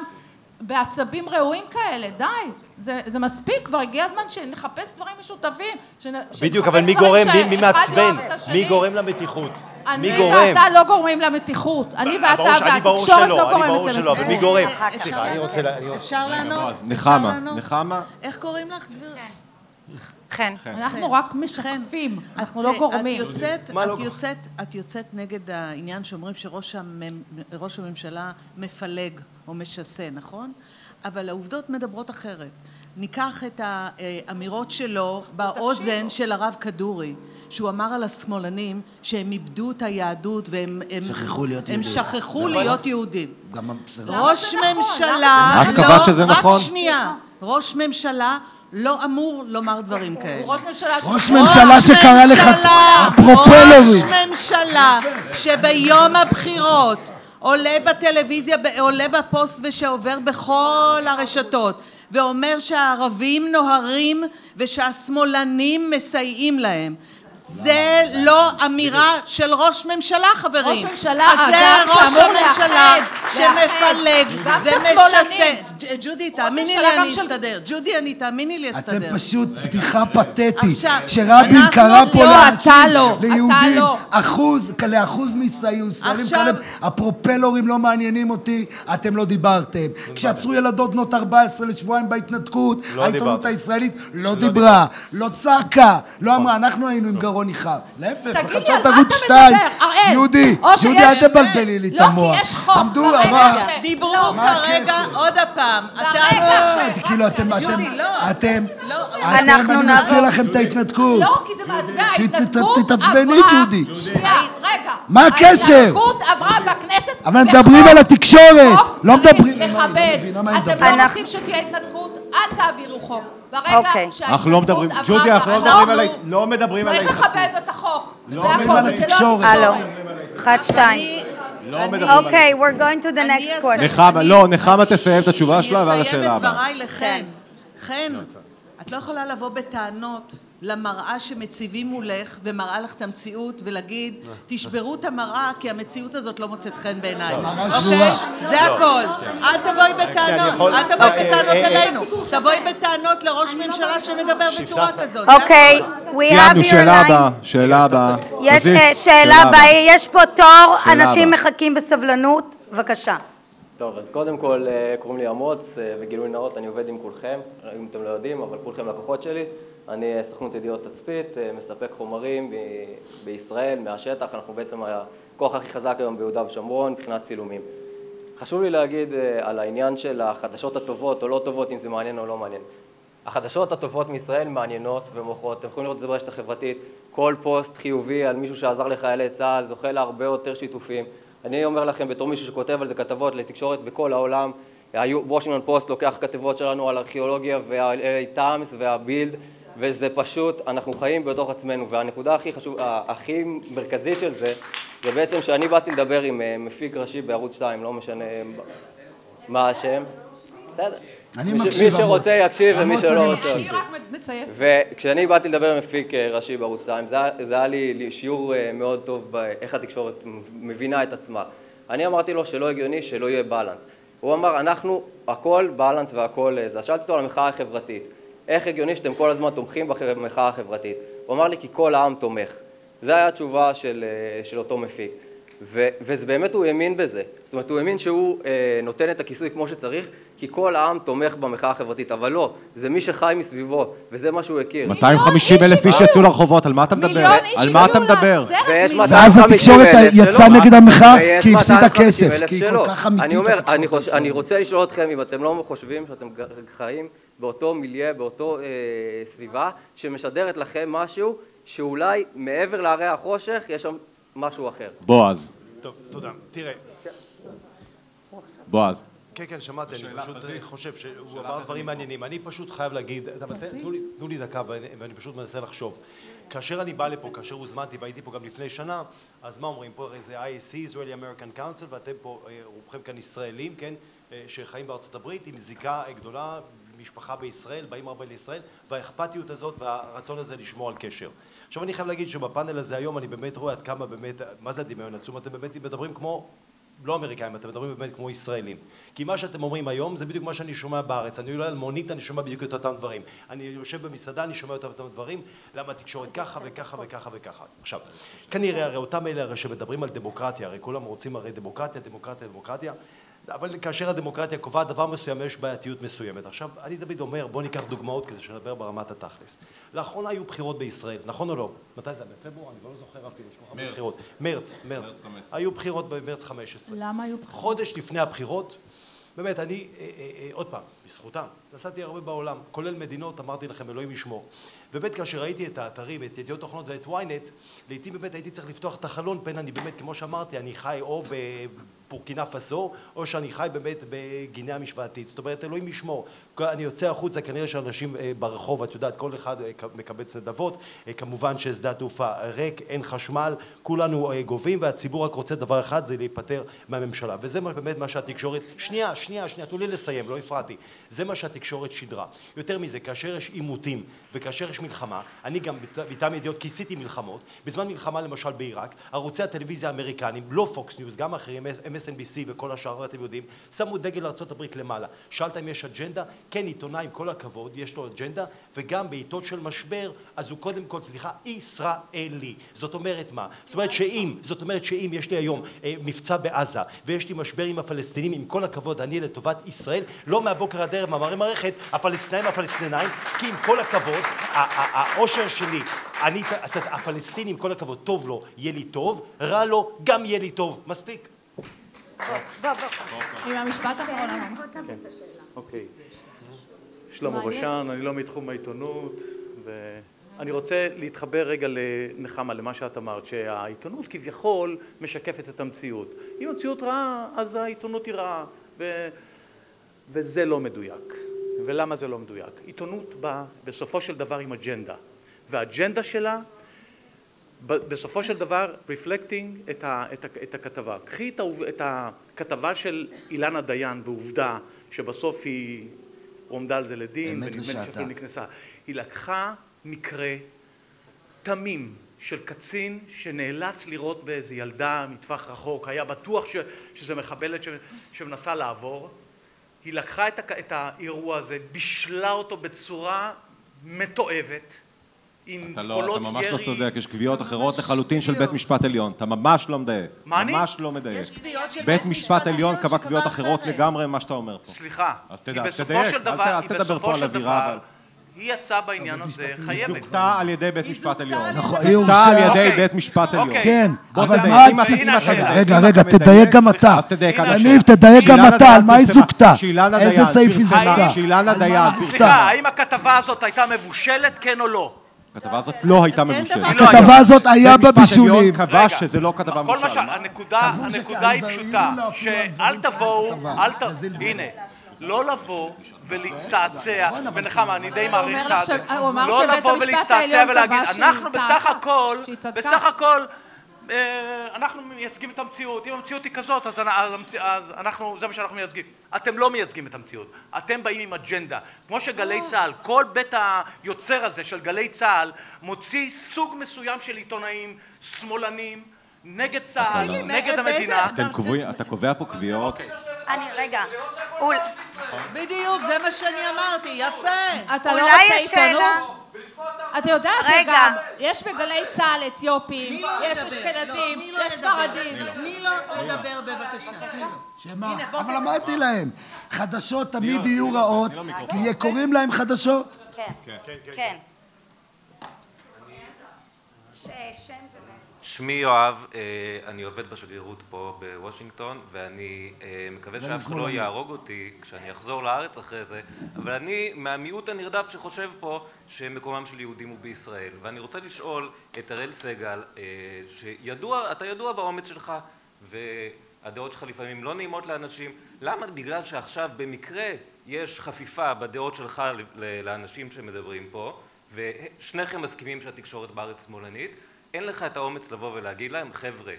בעצבים ראויים כאלה, די, זה, זה מספיק, כבר הגיע הזמן שנחפש דברים משותפים, שנחפש בדיוק, אבל מי גורם, מי מעצבן, מי גורם למתיחות? אני ואתה לא גורמים למתיחות, אני ואתה והתקשורת לא גורמת למתיחות. אבל מי גורם? סליחה, אני רוצה... אפשר לענות? נחמה, נחמה. איך קוראים לך, גביר? חן. אנחנו רק משקפים, אנחנו לא גורמים. את יוצאת נגד העניין שאומרים שראש הממשלה מפלג או משסה, נכון? אבל העובדות מדברות אחרת. ניקח את האמירות שלו באוזן של הרב כדורי, שהוא אמר על השמאלנים שהם איבדו את היהדות והם שכחו להיות יהודים. ראש ממשלה, רק שנייה, ראש ממשלה לא אמור לומר דברים כאלה. ראש ממשלה שקרא לך אפרופלורי. ראש ממשלה שביום הבחירות עולה בטלוויזיה, עולה בפוסט ושעובר בכל הרשתות, ואומר שהערבים נוהרים ושהשמאלנים מסייעים להם. זה לא אמירה של ראש ממשלה, חברים. ראש ממשלה, זה ראש הממשלה שמפלג ומשסה. ג'ודי, תאמיני לי, אני אסתדר. ג'ודי, אני תאמיני לי, אסתדר. אתם פשוט בדיחה פתטית, שרבין קרא פה ליהודים, אחוז, לאחוז מישראלים, הפרופלורים לא מעניינים אותי, אתם לא דיברתם. כשעצרו ילדות בנות ארבע עשרה לשבועיים בהתנתקות, העיתונות הישראלית לא דיברה, לא צעקה, לא אמרה, אנחנו היינו עם גרון. רוניחה, להפך, בחדשות ערוץ שתיים, יהודי, יהודי, אל תבלבלי לי את המוח. לא, כי יש חוק, ברגע שדיברו כרגע עוד הפעם. כאילו, אתם, אתם, אני מזכיר לכם את ההתנתקות. לא, כי זה מעצבן, ההתנתקות תתעצבנית, יהודי. רגע, מה הקשר? ההתנתקות עברה בכנסת. אבל מדברים על התקשורת, לא מדברים. אתם לא רוצים שתהיה התנתקות, אל תעבירו חוק. אוקיי. אנחנו לא מדברים, ג'ודי, אנחנו לא מדברים על... צריך לכבד את החוק. לא מדברים על התקשורת. הלו, אחד, שתיים. אוקיי, we're going to the next question. נחמה, לא, נחמה תסיים את התשובה שלה, ועל השאלה הבאה. אני אסיים את דבריי לכן. חן, את לא יכולה לבוא בטענות למראה שמציבים מולך ומראה לך את המציאות ולהגיד, תשברו את המראה כי המציאות הזאת לא מוצאת חן בעיניי. זה הכל. אל תבואי בטענות. אל תבואי בטענות אלינו. תבואי בטענות לראש ממשלה שמדבר בצורה כזאת. אוקיי. סיימנו, שאלה הבאה. שאלה הבאה. שאלה הבאה. יש פה תור. אנשים מחכים בסבלנות. בבקשה. טוב, אז קודם כל קוראים לי אמוץ וגילוי נאות. אני עובד עם כולכם. אם אתם לא יודעים, אבל כולכם לקוחות שלי. אני סוכנות ידיעות תצפית, מספק חומרים ב- בישראל, מהשטח. אנחנו בעצם הכוח הכי חזק היום ביהודה ושומרון, מבחינת צילומים. חשוב לי להגיד על העניין של החדשות הטובות או לא טובות, אם זה מעניין או לא מעניין. החדשות הטובות מישראל מעניינות ומוכרות. אתם יכולים לראות את זה ברשת החברתית. כל פוסט חיובי על מישהו שעזר לחיילי צה"ל זוכה להרבה יותר שיתופים. אני אומר לכם, בתור מישהו שכותב על זה כתבות לתקשורת בכל העולם, וושינגטון פוסט לוקח כתבות שלנו על ארכיאולוגיה וה-אל איי Times והבילד, וזה פשוט, אנחנו חיים בתוך עצמנו, והנקודה הכי חשוב, הכי מרכזית של זה, זה בעצם שאני באתי לדבר עם מפיק ראשי בערוץ שתיים, לא משנה מה השם. בסדר. אני מקשיב, מי שרוצה יקשיב ומי שלא רוצה. אני רק מציין. וכשאני באתי לדבר עם מפיק ראשי בערוץ שתיים, זה היה לי שיעור מאוד טוב באיך התקשורת מבינה את עצמה. אני אמרתי לו שלא הגיוני, שלא יהיה בלנס. הוא אמר, אנחנו, הכל בלנס והכל זה. שאלתי אותו על המחאה החברתית. איך הגיוני שאתם כל הזמן תומכים במחאה החברתית? הוא אמר לי, כי כל העם תומך. זו הייתה התשובה של, של אותו מפיק. וזה באמת, הוא האמין בזה. זאת אומרת, הוא האמין שהוא נותן את הכיסוי כמו שצריך, כי כל העם תומך במחאה החברתית, אבל לא, זה מי שחי מסביבו, וזה מה שהוא הכיר. מאתיים וחמישים אלף איש יצאו לרחובות, על מה אתה מדבר? על מה אתה מדבר? ואז התקשורת יצאה נגד המחאה, כי הפסידה כסף, כי היא כל כך אמיתית. אני רוצה לשאול אתכם אם אתם לא חושבים שאתם חיים באותו מיליה, באותו סביבה, שמשדרת לכם משהו שאולי מעבר להרי החושך יש שם משהו אחר. בועז. טוב, תודה. תראה. בועז. כן, כן, שמעתי, אני פשוט חושב שהוא אמר דברים מעניינים. אני פשוט חייב להגיד, תנו לי דקה ואני פשוט מנסה לחשוב. כאשר אני בא לפה, כאשר הוזמנתי והייתי פה גם לפני שנה, אז מה אומרים פה? הרי זה איי איי סי, Israeli American Council, ואתם פה, רובכם כאן ישראלים, כן, שחיים בארצות הברית עם זיקה גדולה, משפחה בישראל, באים הרבה לישראל, והאכפתיות הזאת והרצון הזה לשמור על קשר. עכשיו אני חייב להגיד שבפאנל הזה היום אני באמת רואה עד כמה באמת, מה זה הדמיון עצום, אתם באמת מדברים כמו, לא אמריקאים, אתם מדברים באמת כמו ישראלים. כי מה שאתם אומרים היום זה בדיוק מה שאני שומע בארץ, אני עולה על מונית, אני שומע בדיוק את אותם דברים. אני יושב במסעדה, אני שומע את אותם דברים, למה התקשורת ככה וככה וככה וככה. עכשיו, כנראה הרי אותם אלה הרי שמדברים על דמוקרטיה, הרי כולם רוצים הרי דמוקרטיה, דמוקרטיה, דמוקרטיה, אבל כאשר הדמוקרטיה קובעת דבר מסוים, יש בעייתיות מסוימת. עכשיו, אני דוד אומר, בוא ניקח דוגמאות כדי שנדבר ברמת התכלס. לאחרונה היו בחירות בישראל, נכון או לא? מתי זה? בפברואר? אני לא זוכר אפילו, יש כמה בחירות. מרץ, מרץ. היו בחירות במרץ חמש עשרה. למה היו בחירות? חודש לפני הבחירות, באמת, אני, עוד פעם, בזכותם, נסעתי הרבה בעולם, כולל מדינות, אמרתי לכם, אלוהים ישמור. באמת, כאשר ראיתי את האתרים, את ידיעות אחרונות ואת וויינט, לעתים באמת הייתי צריך לפתוח את החלון, פן אני באמת, כמו שאמרתי, אני חי או בפורקינה פאסו, או שאני חי באמת בגינאה המשוויתית. זאת אומרת, אלוהים ישמור. אני יוצא החוצה, כנראה שאנשים ברחוב, את יודעת, כל אחד מקבץ נדבות, כמובן ששדה התעופה ריק, אין חשמל, כולנו גובים, והציבור רק רוצה דבר אחד, זה להיפטר מהממשלה. וזה באמת מה שהתקשורת... שנייה, שנייה, שנייה, תנו לי לסיים, לא הפרעתי. זה מה שהתקשורת שידרה. יותר מזה, כאשר יש עימותים, וכאשר יש מלחמה, אני גם מטעם ידיעות כיסיתי מלחמות, בזמן מלחמה למשל בעיראק, ערוצי הטלוויזיה האמריקנים, לא פוקס ניוז, גם אחרים, אם אס אן בי סי וכל השאר, אתם יודעים, שמו דגל ארצות הברית למעלה. שאלת אם יש אג'נדה? כן, עיתונאי, עם כל הכבוד, יש לו אג'נדה, וגם בעיתות של משבר, אז הוא קודם כל, סליחה, ישראלי. זאת אומרת מה? זאת אומרת שאם, זאת אומרת שאם יש לי היום מבצע בעזה, ויש לי משבר עם הפלסטינים, עם כל הכבוד, אני לטובת ישראל, לא מהבוקר עד ערב, מאמרי מערכת, הפלסטינאים, הפלסטינאים, כי עם כל הכבוד, העושר שלי, אני, הפלסטיני, עם כל הכבוד, טוב לו, יהיה לי טוב, רע לו, גם יהיה לי טוב. מספיק. בוא, בוא, בוא. עם המשפט האחרון. כן, אוקיי. שלמה ראשן, אני לא מתחום העיתונות, ואני רוצה להתחבר רגע לנחמה, למה שאת אמרת, שהעיתונות כביכול משקפת את המציאות. אם המציאות רעה, אז העיתונות היא רעה, וזה לא מדויק. ולמה זה לא מדויק? עיתונות באה בסופו של דבר עם אג'נדה, והאג'נדה שלה בסופו של דבר reflecting את, ה, את, ה, את הכתבה. קחי את, ה, את הכתבה של אילנה דיין בעובדה, שבסוף היא עומדה על זה לדין, ונדמה שאפילו נכנסה. היא לקחה מקרה תמים של קצין שנאלץ לראות באיזו ילדה מטווח רחוק, היה בטוח ש, שזה מחבלת ש, שמנסה לעבור. היא לקחה את, ה, את האירוע הזה, בישלה אותו בצורה מתועבת, אתה לא, אתה ממש לא צודק, יש קביעות אחרות לחלוטין של בית משפט עליון, אתה ממש לא מדייק, ממש לא מדייק. בית משפט עליון קבע קביעות אחרות לגמרי מה שאתה אומר פה. סליחה, היא בסופו של דבר, היא בסופו של דבר, היא יצאה בעניין הזה חייבת. היא זוכתה על ידי בית משפט עליון. היא זוכתה על ידי בית משפט עליון. כן, אבל מה עשית? רגע, רגע, תדייק גם אתה. יניב, תדייק גם אתה, על מה היא זוכתה? איזה סעיף היא זוכתה? סליחה, האם הכתבה הזאת הייתה מבושלת, כן או לא? הכתבה הזאת לא הייתה מבושלת. הכתבה הזאת היה בבישולים. קבע שזה לא כתבה מבושלת. הנקודה היא פשוטה, שאל תבואו, הנה, לא לבוא ולהצטעצע, ונחמה, אני די מעריך את זה, לא לבוא ולהצטעצע ולהגיד, אנחנו בסך הכל, בסך הכל, אנחנו מייצגים את המציאות, אם המציאות היא כזאת, אז אנחנו, זה מה שאנחנו מייצגים. אתם לא מייצגים את המציאות, אתם באים עם אג'נדה. כמו שגלי צהל, כל בית היוצר הזה של גלי צהל, מוציא סוג מסוים של עיתונאים, שמאלנים, נגד צהל, נגד המדינה. אתה קובע פה קביעות. אני, רגע. בדיוק, זה מה שאני אמרתי, יפה. אתה לא רוצה עיתונות? אתה יודע זה גם, יש בגלי צהל אתיופים, יש אשכנזים, יש ספרדים. מי לא לדבר בבקשה? שמה? אבל אמרתי להם, חדשות תמיד יהיו רעות, כי קוראים להם חדשות. כן, כן. שמי יואב, אני עובד בשגרירות פה בוושינגטון, ואני מקווה שאף אחד לא יהרוג אותי כשאני אחזור לארץ אחרי זה, אבל אני מהמיעוט הנרדף שחושב פה שמקומם של יהודים הוא בישראל, ואני רוצה לשאול את אריאל סגל, שידוע, אתה ידוע באומץ שלך, והדעות שלך לפעמים לא נעימות לאנשים, למה בגלל שעכשיו במקרה יש חפיפה בדעות שלך לאנשים שמדברים פה, ושניכם מסכימים שהתקשורת בארץ שמאלנית, אין לך את האומץ לבוא ולהגיד להם, חבר'ה,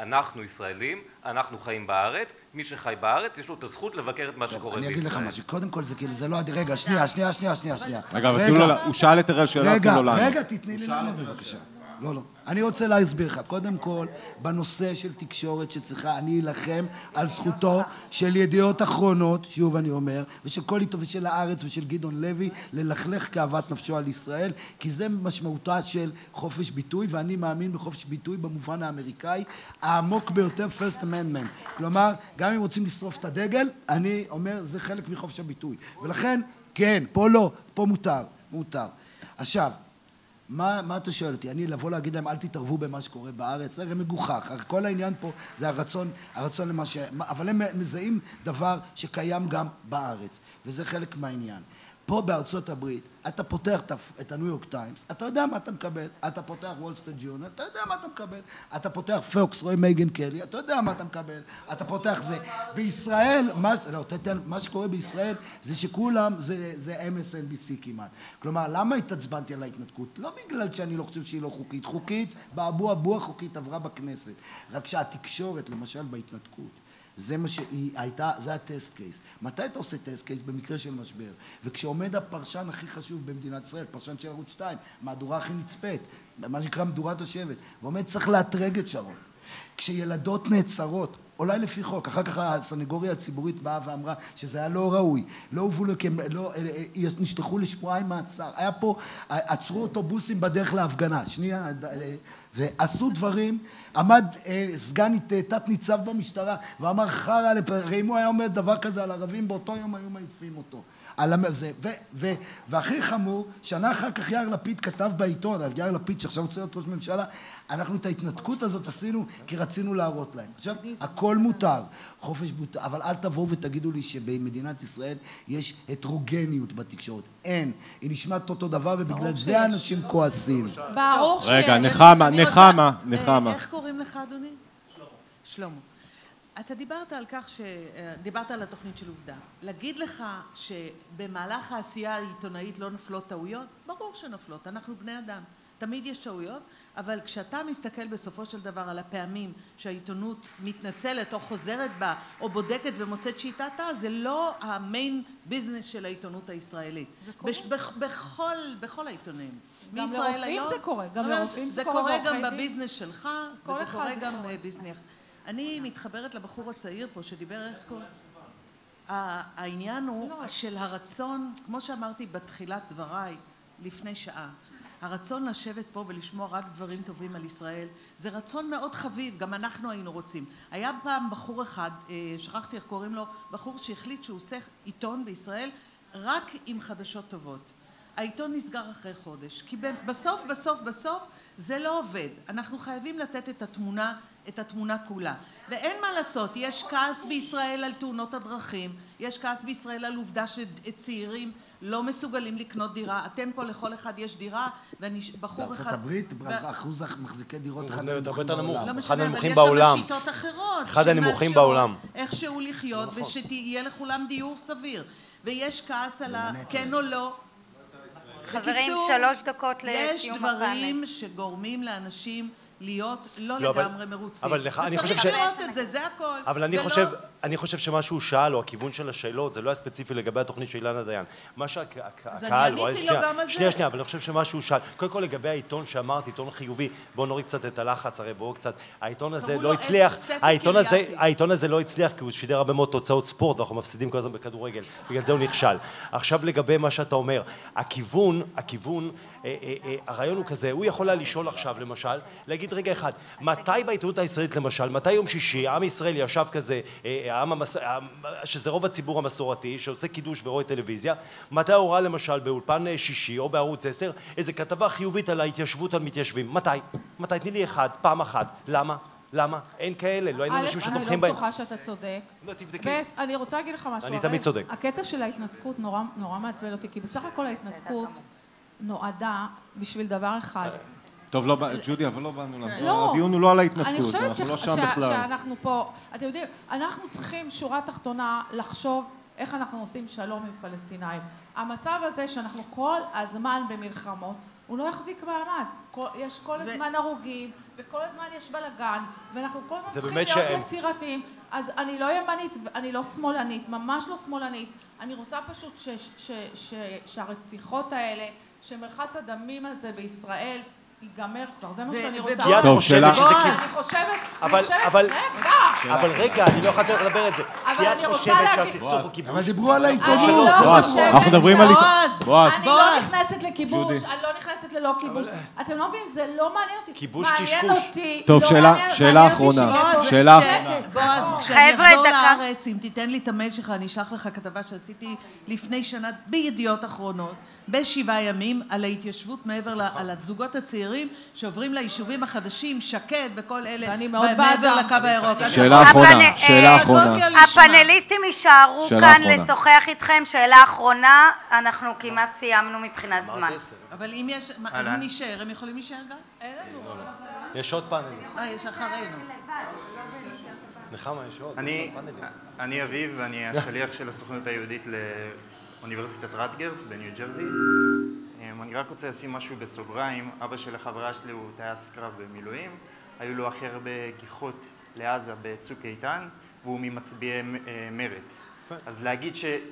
אנחנו ישראלים, אנחנו חיים בארץ, מי שחי בארץ יש לו את הזכות לבקר את מה שקורה בישראל. אני אגיד לך משהו, קודם כל זה כאילו, זה לא... רגע, שנייה, שנייה, שנייה, שנייה. רגע, הוא שאל את הראל שאלה, אז תנו לו לנו. רגע, תתני לי לעשות בבקשה. לא, לא. אני רוצה להסביר לך, קודם כל, בנושא של תקשורת שצריכה, אני אלחם על זכותו של ידיעות אחרונות, שוב אני אומר, ושל כל עיתון ושל הארץ ושל גדעון לוי, ללכלך כאוות נפשו על ישראל, כי זה משמעותה של חופש ביטוי, ואני מאמין בחופש ביטוי במובן האמריקאי, העמוק ביותר, First Amendment. כלומר, גם אם רוצים לשרוף את הדגל, אני אומר, זה חלק מחופש הביטוי. ולכן, כן, פה לא, פה מותר, מותר. עכשיו, מה, מה אתה שואל אותי? אני לבוא להגיד להם, אל תתערבו במה שקורה בארץ, זה מגוחך. כל העניין פה זה הרצון, הרצון למה ש... אבל הם מזהים דבר שקיים גם בארץ, וזה חלק מהעניין. פה בארצות הברית, אתה פותח את הניו יורק טיימס, אתה יודע מה אתה מקבל, אתה פותח וול סטריט ג'ורנל, אתה יודע מה אתה מקבל, אתה פותח פוקס, רוי מייגן קלי, אתה יודע מה אתה מקבל, אתה פותח זה. בישראל, מה, לא, תתן, מה שקורה בישראל זה שכולם, זה, זה אם אס אן בי סי כמעט. כלומר, למה התעצבנתי על ההתנתקות? לא בגלל שאני לא חושב שהיא לא חוקית. חוקית, באבו אבו חוקית עברה בכנסת. רק שהתקשורת, למשל בהתנתקות, זה מה שהיא הייתה, זה הטסט קייס. מתי אתה עושה טסט קייס? במקרה של משבר. וכשעומד הפרשן הכי חשוב במדינת ישראל, פרשן של ערוץ שתיים, מהדורה הכי נצפית, מה שנקרא מדורת השבט, ועומד צריך להטרג את שרון. כשילדות נעצרות, אולי לפי חוק, אחר כך הסנגוריה הציבורית באה ואמרה שזה היה לא ראוי, לא הובאו לו, לא, נשלחו לשבועיים מעצר, היה פה, עצרו אוטובוסים בדרך להפגנה, שנייה, ועשו דברים, עמד סגן תת ניצב במשטרה ואמר חרא, הרי אם הוא היה עומד דבר כזה על ערבים, באותו יום היו מעיפים אותו. והכי חמור, שנה אחר כך יאיר לפיד כתב בעיתון, יאיר לפיד שעכשיו רוצה להיות ראש ממשלה, אנחנו את ההתנתקות הזאת עשינו כי רצינו להראות להם. עכשיו, הכל מותר, חופש מותר, אבל אל תבואו ותגידו לי שבמדינת ישראל יש הטרוגניות בתקשורת. אין, היא נשמעת אותו דבר ובגלל זה אנשים כועסים. רגע, נחמה, נחמה, נחמה. איך קוראים לך, אדוני? שלמה. שלמה. אתה דיברת על כך ש... דיברת על התוכנית של עובדה. להגיד לך שבמהלך העשייה העיתונאית לא נפלות טעויות? ברור שנפלות, אנחנו בני אדם. תמיד יש טעויות, אבל כשאתה מסתכל בסופו של דבר על הפעמים שהעיתונות מתנצלת או חוזרת בה, או בודקת ומוצאת שיטתה, זה לא המיין ביזנס של העיתונות הישראלית. זה קורה? בש... בכל... בכל העיתונים. גם לרופאים זה קורה. גם לרופאים זה קורה. זה קורה גם בביזנס שלך, וזה קורה גם בביזנס... אני מתחברת לבחור הצעיר פה שדיבר איך קורה. העניין הוא של הרצון, כמו שאמרתי בתחילת דבריי לפני שעה, הרצון לשבת פה ולשמוע רק דברים טובים על ישראל, זה רצון מאוד חביב, גם אנחנו היינו רוצים. היה פעם בחור אחד, שכחתי איך קוראים לו, בחור שהחליט שהוא עושה עיתון בישראל רק עם חדשות טובות. העיתון נסגר אחרי חודש, כי בסוף, בסוף, בסוף זה לא עובד. אנחנו חייבים לתת את התמונה, את התמונה כולה. ואין מה לעשות, יש כעס בישראל על תאונות הדרכים, יש כעס בישראל על עובדה שצעירים לא מסוגלים לקנות דירה. אתם פה לכל אחד יש דירה, ובחור אחד... בארצות הברית, אחוז מחזיקי דירות אחד הנמוכים בעולם. יש שם שיטות אחרות. אחד הנמוכים בעולם. איכשהו לחיות, ושתהיה לכולם דיור סביר. ויש כעס על ה... כן או לא. חברים, שלוש דקות לסיום הפאנל. יש דברים שגורמים לאנשים להיות לא לגמרי מרוצים. אבל אני חושב ש... צריך לראות את זה, זה הכל. אבל אני חושב שמה שהוא שאל, או הכיוון של השאלות, זה לא היה ספציפי לגבי התוכנית של אילנה דיין. מה שהקהל... אז אני עניתי לו גם על זה. שנייה, שנייה, אבל אני חושב שמה שהוא שאל, קודם כל לגבי העיתון שאמרתי, עיתון חיובי, בואו נוריד קצת את הלחץ, הרי בואו קצת, העיתון הזה לא הצליח, העיתון הזה לא הצליח, כי הוא שידר הרבה מאוד תוצאות ספורט, ואנחנו מפסידים כל הזמן בכדורגל, בגלל זה הוא נכשל. עכשיו לגבי מה שאתה אומר, הכיוון, הכיוון הרעיון הוא כזה, הוא יכול לשאול עכשיו למשל, להגיד רגע אחד, מתי בעיתונות הישראלית למשל, מתי יום שישי, עם ישראל ישב כזה, שזה רוב הציבור המסורתי, שעושה קידוש ורואה טלוויזיה, מתי הורה למשל באולפן שישי או בערוץ עשר, איזו כתבה חיובית על ההתיישבות על מתיישבים, מתי? מתי? תני לי אחד, פעם אחת, למה? למה? אין כאלה, לא היינו אנשים שתומכים בהם. א', אני לא בטוחה שאתה צודק. לא, תבדקי. ב', אני רוצה להגיד לך משהו. אני תמיד צודק. הקטע של ההתנתקות נורא מעצבן אותי, כי בסך הכל ההתנתקות נועדה בשביל דבר אחד. טוב, לא, ג'ודי, אבל לא באנו לבוא. הדיון הוא לא על ההתנתקות, אנחנו לא שם בכלל. אני חושבת שאנחנו פה, אתם יודעים, אנחנו צריכים שורה תחתונה לחשוב איך אנחנו עושים שלום עם פלסטינאים. המצב הזה שאנחנו כל הזמן במלחמות, הוא לא יחזיק מעמד. יש כל הזמן הרוגים, וכל הזמן יש בלגן, ואנחנו כל הזמן צריכים להיות יצירתיים. אז אני לא ימנית, אני לא שמאלנית, ממש לא שמאלנית. אני רוצה פשוט שהרציחות האלה, שמרחץ הדמים הזה בישראל, ייגמר כבר. זה מה שאני רוצה. אני חושבת שזה כיוון. אבל רגע, אני לא יכולה לדבר את זה. כי את חושבת שהסכסוך הוא כיבוש. אבל דיברו על העיתונות. אנחנו מדברים על עיתונות. אני לא נכנסת לכיבוש, אני לא נכנסת ללא כיבוש. אתם לא מבינים, זה לא מעניין אותי. כיבוש קשקוש. טוב, שאלה אחרונה. שאלה אחרונה. בועז, כשאני אחזור לארץ, אם תיתן לי את המייל שלך, אני אשלח לך כתבה שעשיתי לפני שנה בידיעות אחרונות, בשבעה ימים, על ההתיישבות מעבר לזוגות הצעירים שעוברים ליישובים החדשים, שקד וכל אלה, מעבר לקו הירוק. שאלה אחרונה, שאלה אחרונה. הפאנליסטים יישארו כאן לשוחח איתכם. שאלה אחרונה, אנחנו כמעט סיימנו מבחינת זמן. אבל אם יש, אם נשאר, הם יכולים להישאר גם? אין לנו. יש עוד פאנלים. אה, יש אחרינו. נחמה, יש עוד פאנלים. אני אביב, ואני השליח של הסוכנות היהודית ל... אוניברסיטת רטגרס בניו ג'רזי. אני רק רוצה לשים משהו בסוגריים. אבא של החברה שלי הוא טייס קרב במילואים. היו לו הכי הרבה גיחות לעזה בצוק איתן, והוא ממצביעי מרץ. אז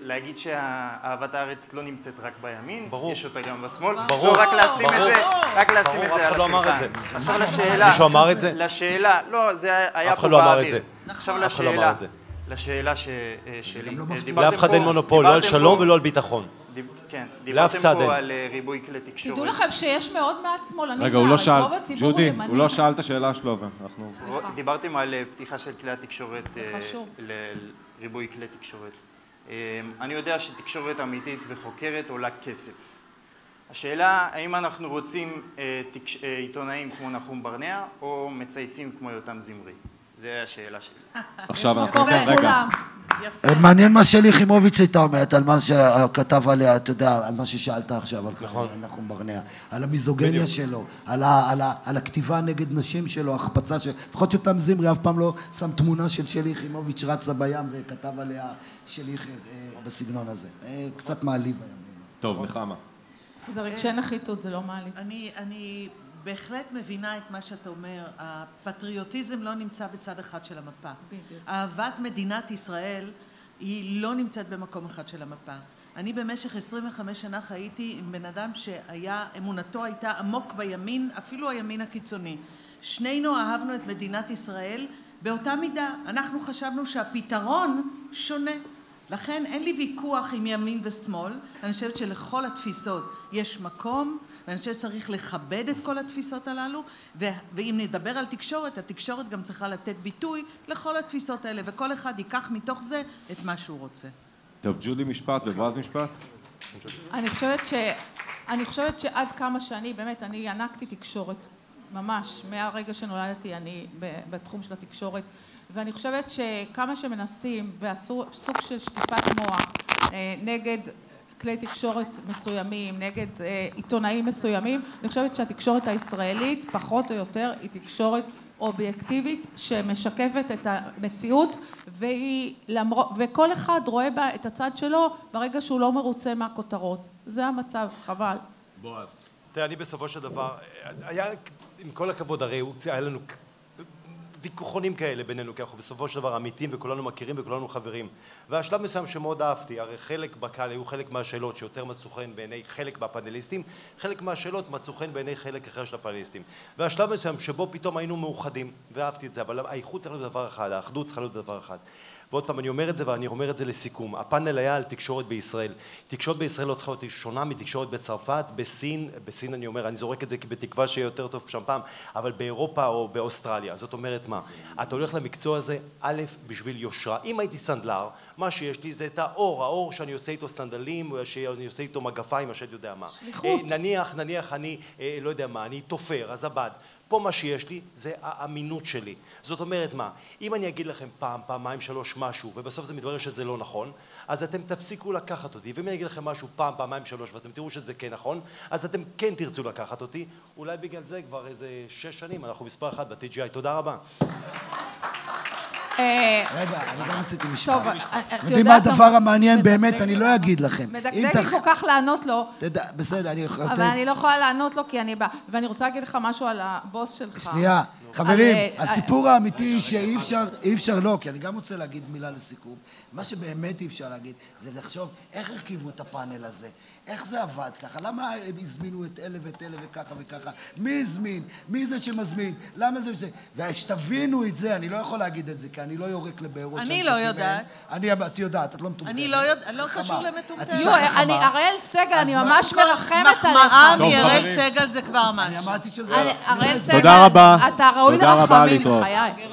להגיד שאהבת הארץ לא נמצאת רק בימין, יש אותה גם בשמאל. ברור, רק לשים את זה, רק לשים את זה על השולחן. עכשיו לשאלה... מישהו אמר את זה? לשאלה, לא, זה היה פה באוויר. עכשיו לשאלה. לשאלה שלי. לאף אחד אין מונופול, לא על שלום ולא על ביטחון. כן, דיברתם פה על ריבוי כלי תקשורת. תדעו לכם שיש מאוד מעט שמאלנים. רגע, הוא לא שאל, ג'ודי, הוא לא שאל את השאלה שלו. דיברתם על פתיחה של כלי התקשורת, לריבוי כלי תקשורת. אני יודע שתקשורת אמיתית וחוקרת עולה כסף. השאלה, האם אנחנו רוצים עיתונאים כמו נחום ברנע, או מצייצים כמו יותם זמרי? זה השאלה שלי. עכשיו אנחנו נתן רגע. מעניין מה שלי יחימוביץ' הייתה אומרת על מה שכתב עליה, אתה יודע, על מה ששאלת עכשיו, על נחום ברנע, על המיזוגניה שלו, על הכתיבה נגד נשים שלו, ההחפצה שלו. לפחות יותם זמרי אף פעם לא שם תמונה של שלי יחימוביץ' רצה בים וכתב עליה שלי בסגנון הזה. קצת מעליב היום. טוב, נחמה. זה רגשי נחיתות, זה לא מעליב. אני... בהחלט מבינה את מה שאתה אומר, הפטריוטיזם לא נמצא בצד אחד של המפה. אהבת מדינת ישראל היא לא נמצאת במקום אחד של המפה. אני במשך עשרים וחמש שנה חייתי עם בן אדם שהיה, אמונתו הייתה עמוק בימין, אפילו הימין הקיצוני. שנינו אהבנו את מדינת ישראל באותה מידה. אנחנו חשבנו שהפתרון שונה. לכן אין לי ויכוח עם ימין ושמאל, אני חושבת שלכל התפיסות יש מקום, ואני חושבת שצריך לכבד את כל התפיסות הללו, ואם נדבר על תקשורת, התקשורת גם צריכה לתת ביטוי לכל התפיסות האלה, וכל אחד ייקח מתוך זה את מה שהוא רוצה. טוב, ג'ודי משפט ובועז משפט. אני חושבת שעד כמה שאני, באמת, אני ענקתי תקשורת, ממש, מהרגע שנולדתי אני בתחום של התקשורת, ואני חושבת שכמה שמנסים ועשו סוג של שטיפת מוח נגד כלי תקשורת מסוימים, נגד עיתונאים מסוימים, אני חושבת שהתקשורת הישראלית פחות או יותר היא תקשורת אובייקטיבית שמשקפת את המציאות, וכל אחד רואה בה את הצד שלו ברגע שהוא לא מרוצה מהכותרות. זה המצב, חבל. בועז. תראה, אני בסופו של דבר, היה, עם כל הכבוד הרי, היה לנו... ויכוחונים כאלה בינינו, כי אנחנו בסופו של דבר אמיתים וכולנו מכירים וכולנו חברים. והשלב מסוים שמאוד אהבתי, הרי חלק בקהל היו חלק מהשאלות שיותר מצאו חן בעיני חלק מהפאנליסטים, חלק מהשאלות מצאו חן בעיני חלק אחר של הפאנליסטים. והשלב מסוים שבו פתאום היינו מאוחדים, ואהבתי את זה, אבל האיחוד צריך להיות דבר אחד, האחדות צריך להיות דבר אחד. ועוד פעם אני אומר את זה, ואני אומר את זה לסיכום. הפאנל היה על תקשורת בישראל. תקשורת בישראל לא צריכה להיות שונה מתקשורת בצרפת, בסין, בסין אני אומר, אני זורק את זה כי בתקווה שיהיה יותר טוב שם פעם, אבל באירופה או באוסטרליה. זאת אומרת מה? אתה הולך למקצוע הזה, א', בשביל יושרה. אם הייתי סנדלר, מה שיש לי זה את האור, האור שאני עושה איתו סנדלים, שאני עושה איתו מגפיים, מה שאני יודע מה. שליחות. נניח, נניח, אני, לא יודע מה, אני תופר, הזבד. פה מה שיש לי זה האמינות שלי. זאת אומרת מה, אם אני אגיד לכם פעם, פעמיים, שלוש משהו, ובסוף זה מתברר שזה לא נכון, אז אתם תפסיקו לקחת אותי. ואם אני אגיד לכם משהו פעם, פעמיים, שלוש, ואתם תראו שזה כן נכון, אז אתם כן תרצו לקחת אותי. אולי בגלל זה כבר איזה שש שנים, אנחנו מספר אחת ב-טי ג'י איי. תודה רבה. רגע, אני גם רציתי משפט. יודעים מה הדבר המעניין באמת, אני לא אגיד לכם. מדקדק לי כל כך לענות לו. בסדר, אני... אבל אני לא יכולה לענות לו כי אני באה. ואני רוצה להגיד לך משהו על הבוס שלך. שנייה, חברים, הסיפור האמיתי שאי אפשר לא, כי אני גם רוצה להגיד מילה לסיכום. מה שבאמת אי אפשר להגיד זה לחשוב איך הרכיבו את הפאנל הזה. איך זה עבד ככה? למה הם הזמינו את אלה ואת אלה וככה וככה? מי הזמין? מי זה שמזמין? למה זה וזה? ושתבינו את זה, אני לא יכול להגיד את זה, כי אני לא יורק לבארות. אני לא יודעת. אני, את יודעת, את לא מטומטמת. אני לא יודעת, לא קשור למטומטמת. אני, אראל סגל, אני ממש מרחמת עליך. מחמאה מאראל סגל זה כבר משהו. אני אמרתי שזה... תודה רבה. אתה ראוי לרחמים, חיי.